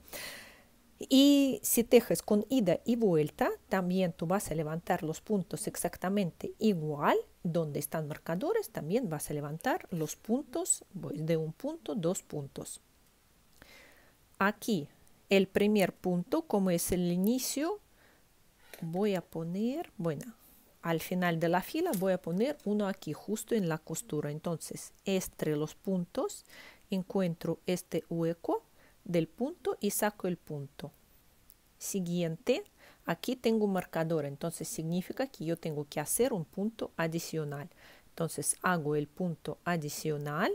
Y si tejes con ida y vuelta, también tú vas a levantar los puntos exactamente igual. Donde están marcadores, también vas a levantar los puntos, de un punto, dos puntos. Aquí, el primer punto, como es el inicio, voy a poner, bueno, al final de la fila voy a poner uno aquí, justo en la costura. Entonces, entre los puntos, encuentro este hueco del punto y saco el punto. Siguiente, aquí tengo un marcador, entonces significa que yo tengo que hacer un punto adicional. Entonces hago el punto adicional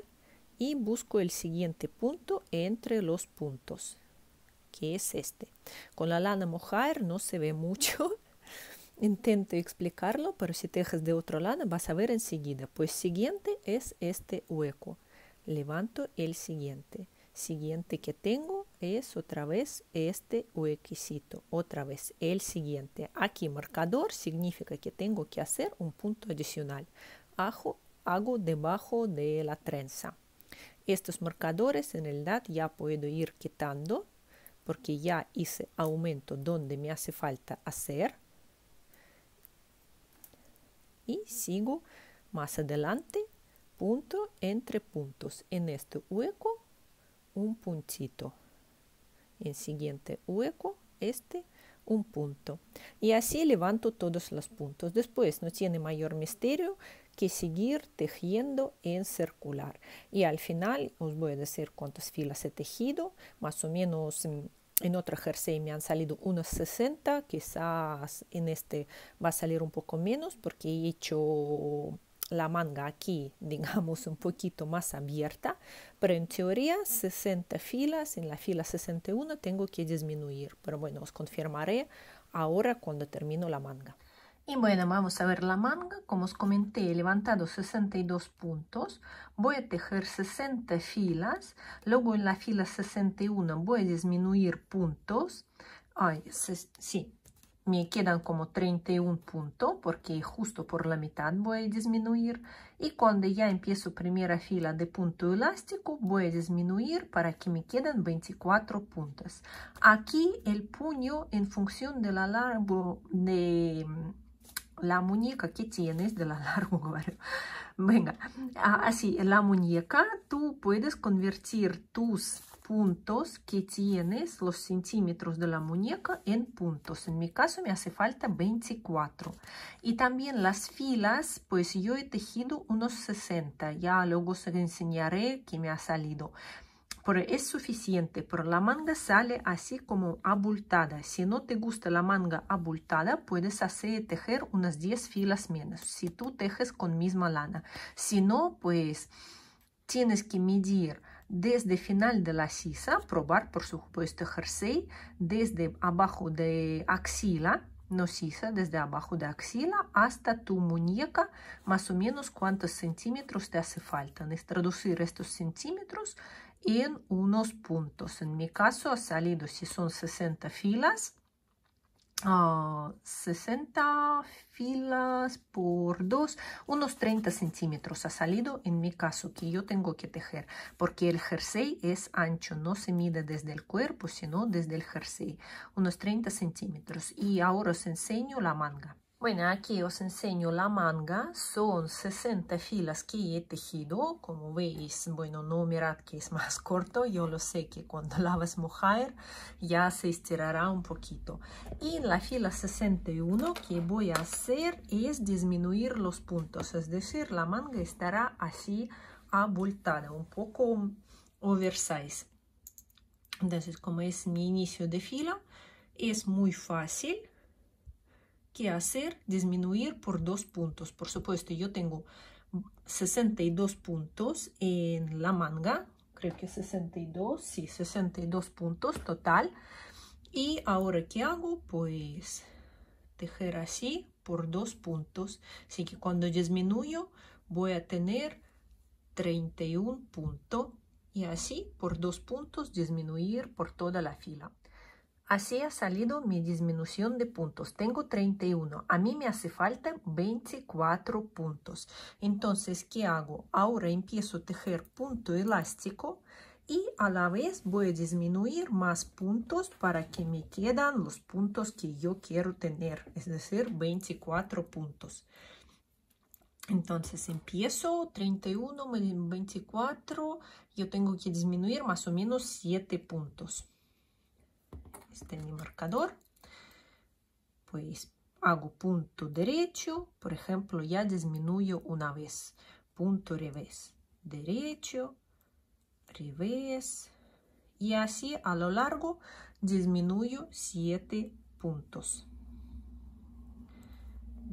y busco el siguiente punto entre los puntos, que es este. Con la lana mohair no se ve mucho, intento explicarlo, pero si tejes de otra lana vas a ver enseguida. Pues siguiente es este hueco, levanto el siguiente. Siguiente que tengo es otra vez este huequecito, otra vez el siguiente. Aquí marcador significa que tengo que hacer un punto adicional. Hago, hago debajo de la trenza. Estos marcadores en realidad ya puedo ir quitando porque ya hice aumento donde me hace falta hacer. Y sigo más adelante, punto entre puntos. En este hueco un puntito, en siguiente hueco este un punto, y así levanto todos los puntos. Después no tiene mayor misterio que seguir tejiendo en circular, y al final os voy a decir cuántas filas he tejido más o menos. En, en otro jersey me han salido unos sesenta, quizás en este va a salir un poco menos porque he hecho la manga aquí, digamos, un poquito más abierta, pero en teoría sesenta filas, en la fila sesenta y uno tengo que disminuir, pero bueno, os confirmaré ahora cuando termino la manga. Y bueno, vamos a ver la manga. Como os comenté, he levantado sesenta y dos puntos, voy a tejer sesenta filas, luego en la fila sesenta y uno voy a disminuir puntos, ay, sí, me quedan como treinta y un puntos porque justo por la mitad voy a disminuir, y cuando ya empiezo primera fila de punto elástico voy a disminuir para que me queden veinticuatro puntos. Aquí el puño en función de la largo de la muñeca que tienes, de la largo, venga, así la muñeca, tú puedes convertir tus puntos que tienes, los centímetros de la muñeca, en puntos. En mi caso me hace falta veinticuatro. Y también las filas, pues yo he tejido unos sesenta, ya luego os enseñaré que me ha salido, pero es suficiente. Pero la manga sale así como abultada. Si no te gusta la manga abultada, puedes hacer tejer unas diez filas menos si tú tejes con misma lana. Si no, pues tienes que medir desde final de la sisa, probar por supuesto jersey, desde abajo de axila, no sisa, desde abajo de axila hasta tu muñeca, más o menos cuántos centímetros te hace falta. Es traducir estos centímetros en unos puntos. En mi caso ha salido, si son sesenta filas, Uh, sesenta filas por dos, unos treinta centímetros ha salido en mi caso que yo tengo que tejer, porque el jersey es ancho, no se mide desde el cuerpo sino desde el jersey, unos treinta centímetros. Y ahora os enseño la manga. Bueno, aquí os enseño la manga, son sesenta filas que he tejido, como veis, bueno, no mirad que es más corto, yo lo sé que cuando lavas mohair ya se estirará un poquito. Y en la fila sesenta y uno que voy a hacer es disminuir los puntos, es decir, la manga estará así abultada, un poco oversize. Entonces, como es mi inicio de fila, es muy fácil que hacer disminuir por dos puntos. Por supuesto, yo tengo sesenta y dos puntos en la manga, creo que sesenta y dos, sí, sesenta y dos puntos total. Y ahora, ¿qué hago? Pues tejer así por dos puntos, así que cuando disminuyo voy a tener treinta y uno puntos, y así por dos puntos disminuir por toda la fila. Así ha salido mi disminución de puntos. Tengo treinta y uno, a mí me hace falta veinticuatro puntos. Entonces, ¿qué hago? Ahora empiezo a tejer punto elástico y a la vez voy a disminuir más puntos para que me quedan los puntos que yo quiero tener, es decir, veinticuatro puntos. Entonces empiezo treinta y uno, veinticuatro, yo tengo que disminuir más o menos siete puntos. Este es mi marcador, pues hago punto derecho, por ejemplo, ya disminuyo una vez, punto revés, derecho, revés, y así a lo largo disminuyo siete puntos,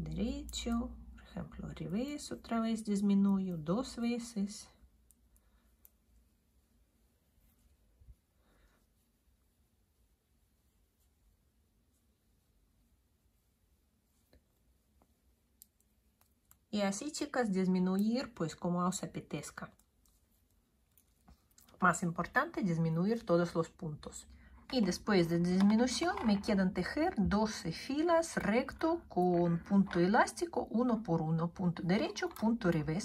derecho, por ejemplo, revés, otra vez disminuyo dos veces, y así, chicas, disminuir pues como os apetezca. Más importante, disminuir todos los puntos. Y después de disminución me quedan tejer doce filas recto con punto elástico uno por uno, punto derecho, punto revés,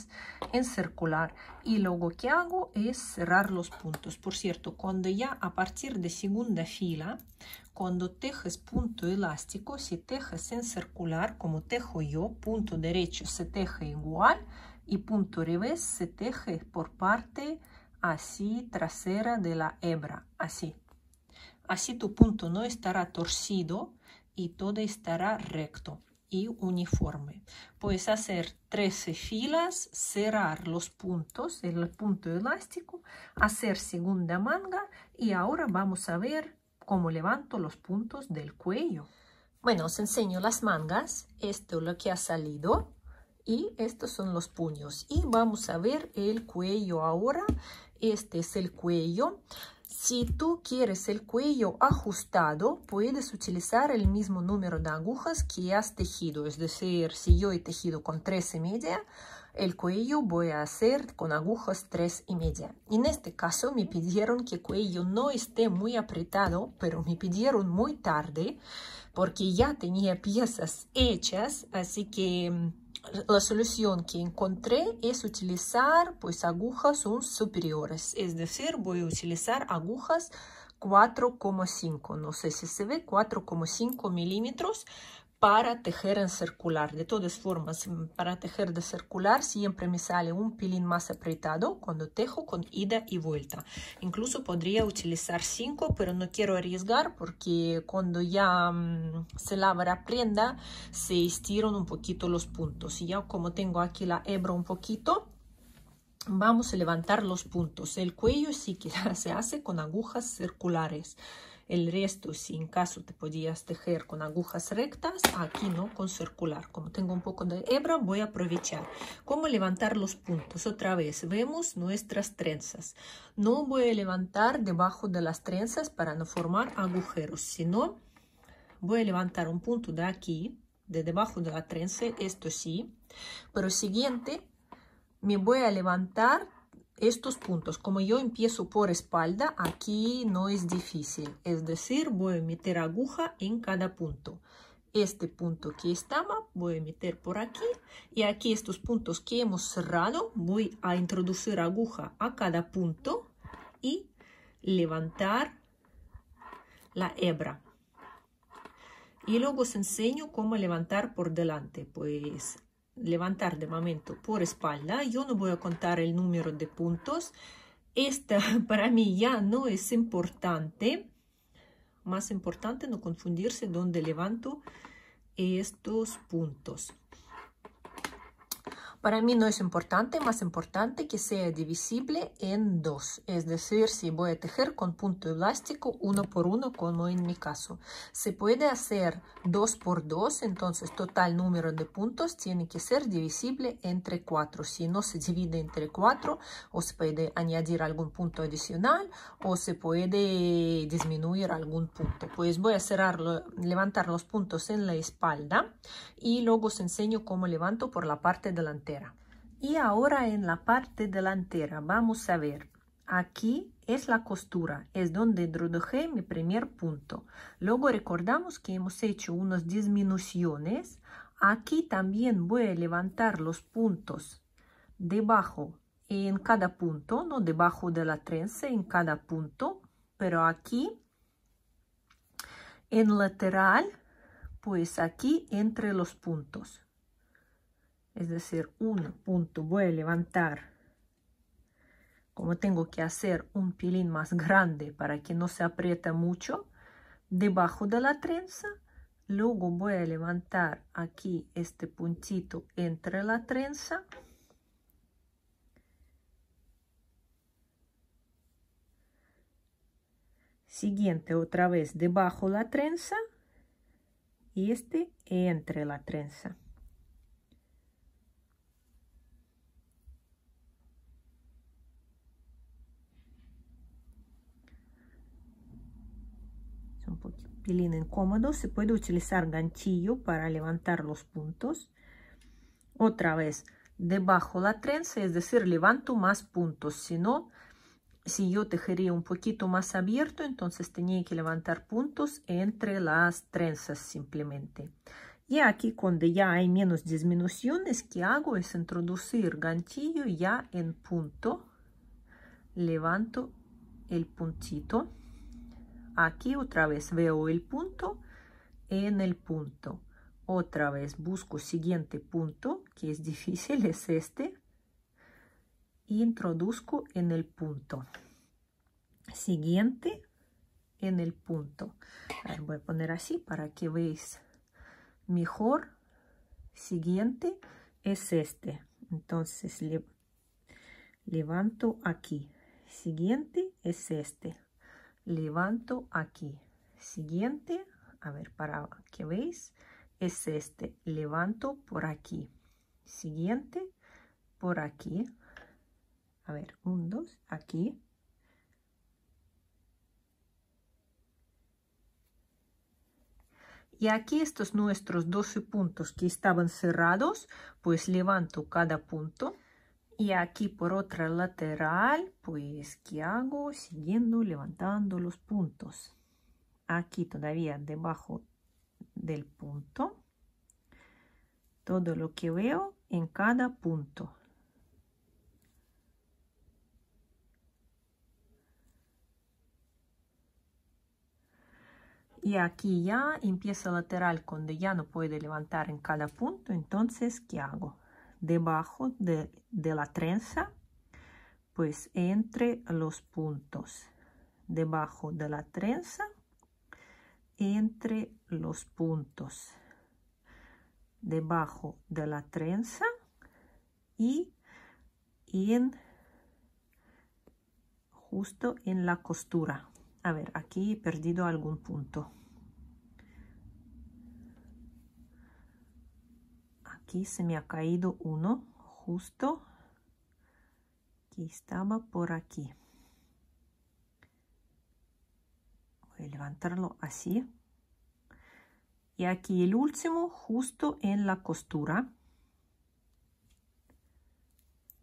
en circular. Y luego que hago es cerrar los puntos. Por cierto, cuando ya a partir de segunda fila, cuando tejes punto elástico, si tejes en circular como tejo yo, punto derecho se teje igual y punto revés se teje por parte así trasera de la hebra, así. Así tu punto no estará torcido y todo estará recto y uniforme. Puedes hacer trece filas, cerrar los puntos, el punto elástico, hacer segunda manga, y ahora vamos a ver cómo levanto los puntos del cuello. Bueno, os enseño las mangas, esto es lo que ha salido y estos son los puños. Y vamos a ver el cuello ahora, este es el cuello. Si tú quieres el cuello ajustado, puedes utilizar el mismo número de agujas que has tejido. Es decir, si yo he tejido con tres y media, el cuello voy a hacer con agujas tres y media. En este caso me pidieron que el cuello no esté muy apretado, pero me pidieron muy tarde porque ya tenía piezas hechas, así que la solución que encontré es utilizar pues agujas un superiores, es decir, voy a utilizar agujas cuatro coma cinco, no sé si se ve, cuatro coma cinco milímetros para tejer en circular. De todas formas, para tejer de circular siempre me sale un pelín más apretado cuando tejo con ida y vuelta. Incluso podría utilizar cinco, pero no quiero arriesgar porque cuando ya mmm, se lava la prenda se estiran un poquito los puntos. Y ya como tengo aquí la hebra un poquito, vamos a levantar los puntos. El cuello sí que se hace con agujas circulares. El resto, si en caso te podías tejer con agujas rectas, aquí no, con circular. Como tengo un poco de hebra, voy a aprovechar. ¿Cómo levantar los puntos? Otra vez, vemos nuestras trenzas. No voy a levantar debajo de las trenzas para no formar agujeros, sino voy a levantar un punto de aquí, de debajo de la trenza, esto sí. Pero siguiente, me voy a levantar estos puntos. Como yo empiezo por espalda, aquí no es difícil, es decir, voy a meter aguja en cada punto. Este punto que estaba voy a meter por aquí, y aquí estos puntos que hemos cerrado voy a introducir aguja a cada punto y levantar la hebra. Y luego os enseño cómo levantar por delante. Pues levantar de momento por espalda, yo no voy a contar el número de puntos, esta para mí ya no es importante, más importante no confundirse donde levanto estos puntos. Para mí no es importante, más importante que sea divisible en dos. Es decir, si voy a tejer con punto elástico uno por uno, como en mi caso. Se puede hacer dos por dos, entonces total número de puntos tiene que ser divisible entre cuatro. Si no se divide entre cuatro, o se puede añadir algún punto adicional, o se puede disminuir algún punto. Pues voy a cerrarlo, levantar los puntos en la espalda y luego os enseño cómo levanto por la parte delantera. Y ahora en la parte delantera vamos a ver, aquí es la costura, es donde introduje mi primer punto. Luego recordamos que hemos hecho unas disminuciones. Aquí también voy a levantar los puntos debajo en cada punto, no debajo de la trenza, en cada punto, pero aquí en lateral, pues aquí entre los puntos. Es decir, un punto voy a levantar, como tengo que hacer un pelín más grande para que no se aprieta mucho, debajo de la trenza. Luego voy a levantar aquí este puntito entre la trenza. Siguiente otra vez debajo la trenza y este entre la trenza. Pelín incómodo, se puede utilizar ganchillo para levantar los puntos. Otra vez debajo la trenza, es decir, levanto más puntos. Si no, si yo tejería un poquito más abierto, entonces tenía que levantar puntos entre las trenzas simplemente. Y aquí, cuando ya hay menos disminuciones, que hago es introducir ganchillo ya en punto, levanto el puntito. Aquí otra vez veo el punto, en el punto. Otra vez busco siguiente punto, que es difícil, es este. Y introduzco en el punto. Siguiente, en el punto. A ver, voy a poner así para que veáis mejor. Siguiente es este. Entonces le, levanto aquí. Siguiente es este. Levanto aquí, siguiente, a ver para que veis, es este, levanto por aquí, siguiente, por aquí, a ver, un, dos, aquí, y aquí estos nuestros doce puntos que estaban cerrados, pues levanto cada punto. Y aquí por otra lateral, pues, ¿qué hago? Siguiendo levantando los puntos. Aquí todavía debajo del punto. Todo lo que veo en cada punto. Y aquí ya empieza lateral cuando ya no puede levantar en cada punto. Entonces, ¿qué hago? Debajo de, de la trenza, pues entre los puntos, debajo de la trenza, entre los puntos, debajo de la trenza y en justo en la costura. A ver, aquí he perdido algún punto. Aquí se me ha caído uno, justo que estaba por aquí. Voy a levantarlo así. Y aquí el último, justo en la costura.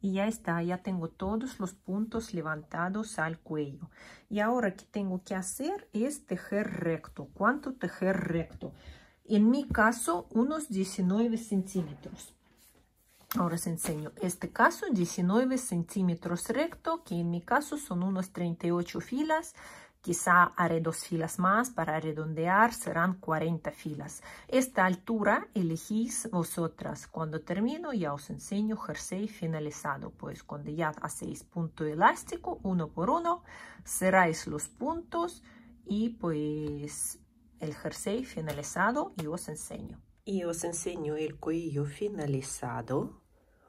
Y ya está, ya tengo todos los puntos levantados al cuello. Y ahora, ¿qué tengo que hacer? Es tejer recto. ¿Cuánto tejer recto? En mi caso, unos diecinueve centímetros. Ahora os enseño. Este caso, diecinueve centímetros recto, que en mi caso son unos treinta y ocho filas. Quizá haré dos filas más para redondear, serán cuarenta filas. Esta altura elegís vosotras. Cuando termino, ya os enseño jersey finalizado. Pues cuando ya hacéis punto elástico, uno por uno, cerráis los puntos y pues... el jersey finalizado y os enseño. Y os enseño el cuello finalizado.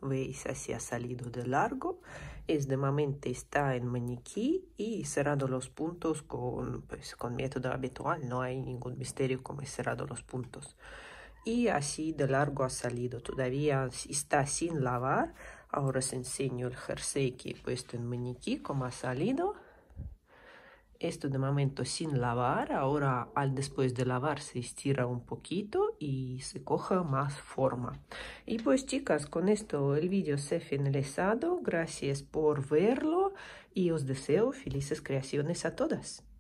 veis, así ha salido de largo. Este momento está en maniquí y cerrado los puntos con, pues, con método habitual, no hay ningún misterio como he cerrado los puntos. Y así de largo ha salido, todavía está sin lavar. Ahora os enseño el jersey que he puesto en maniquí, como ha salido. Esto de momento sin lavar, ahora al después de lavar se estira un poquito y se coja más forma. Y pues chicas, con esto el vídeo se ha finalizado, gracias por verlo y os deseo felices creaciones a todas.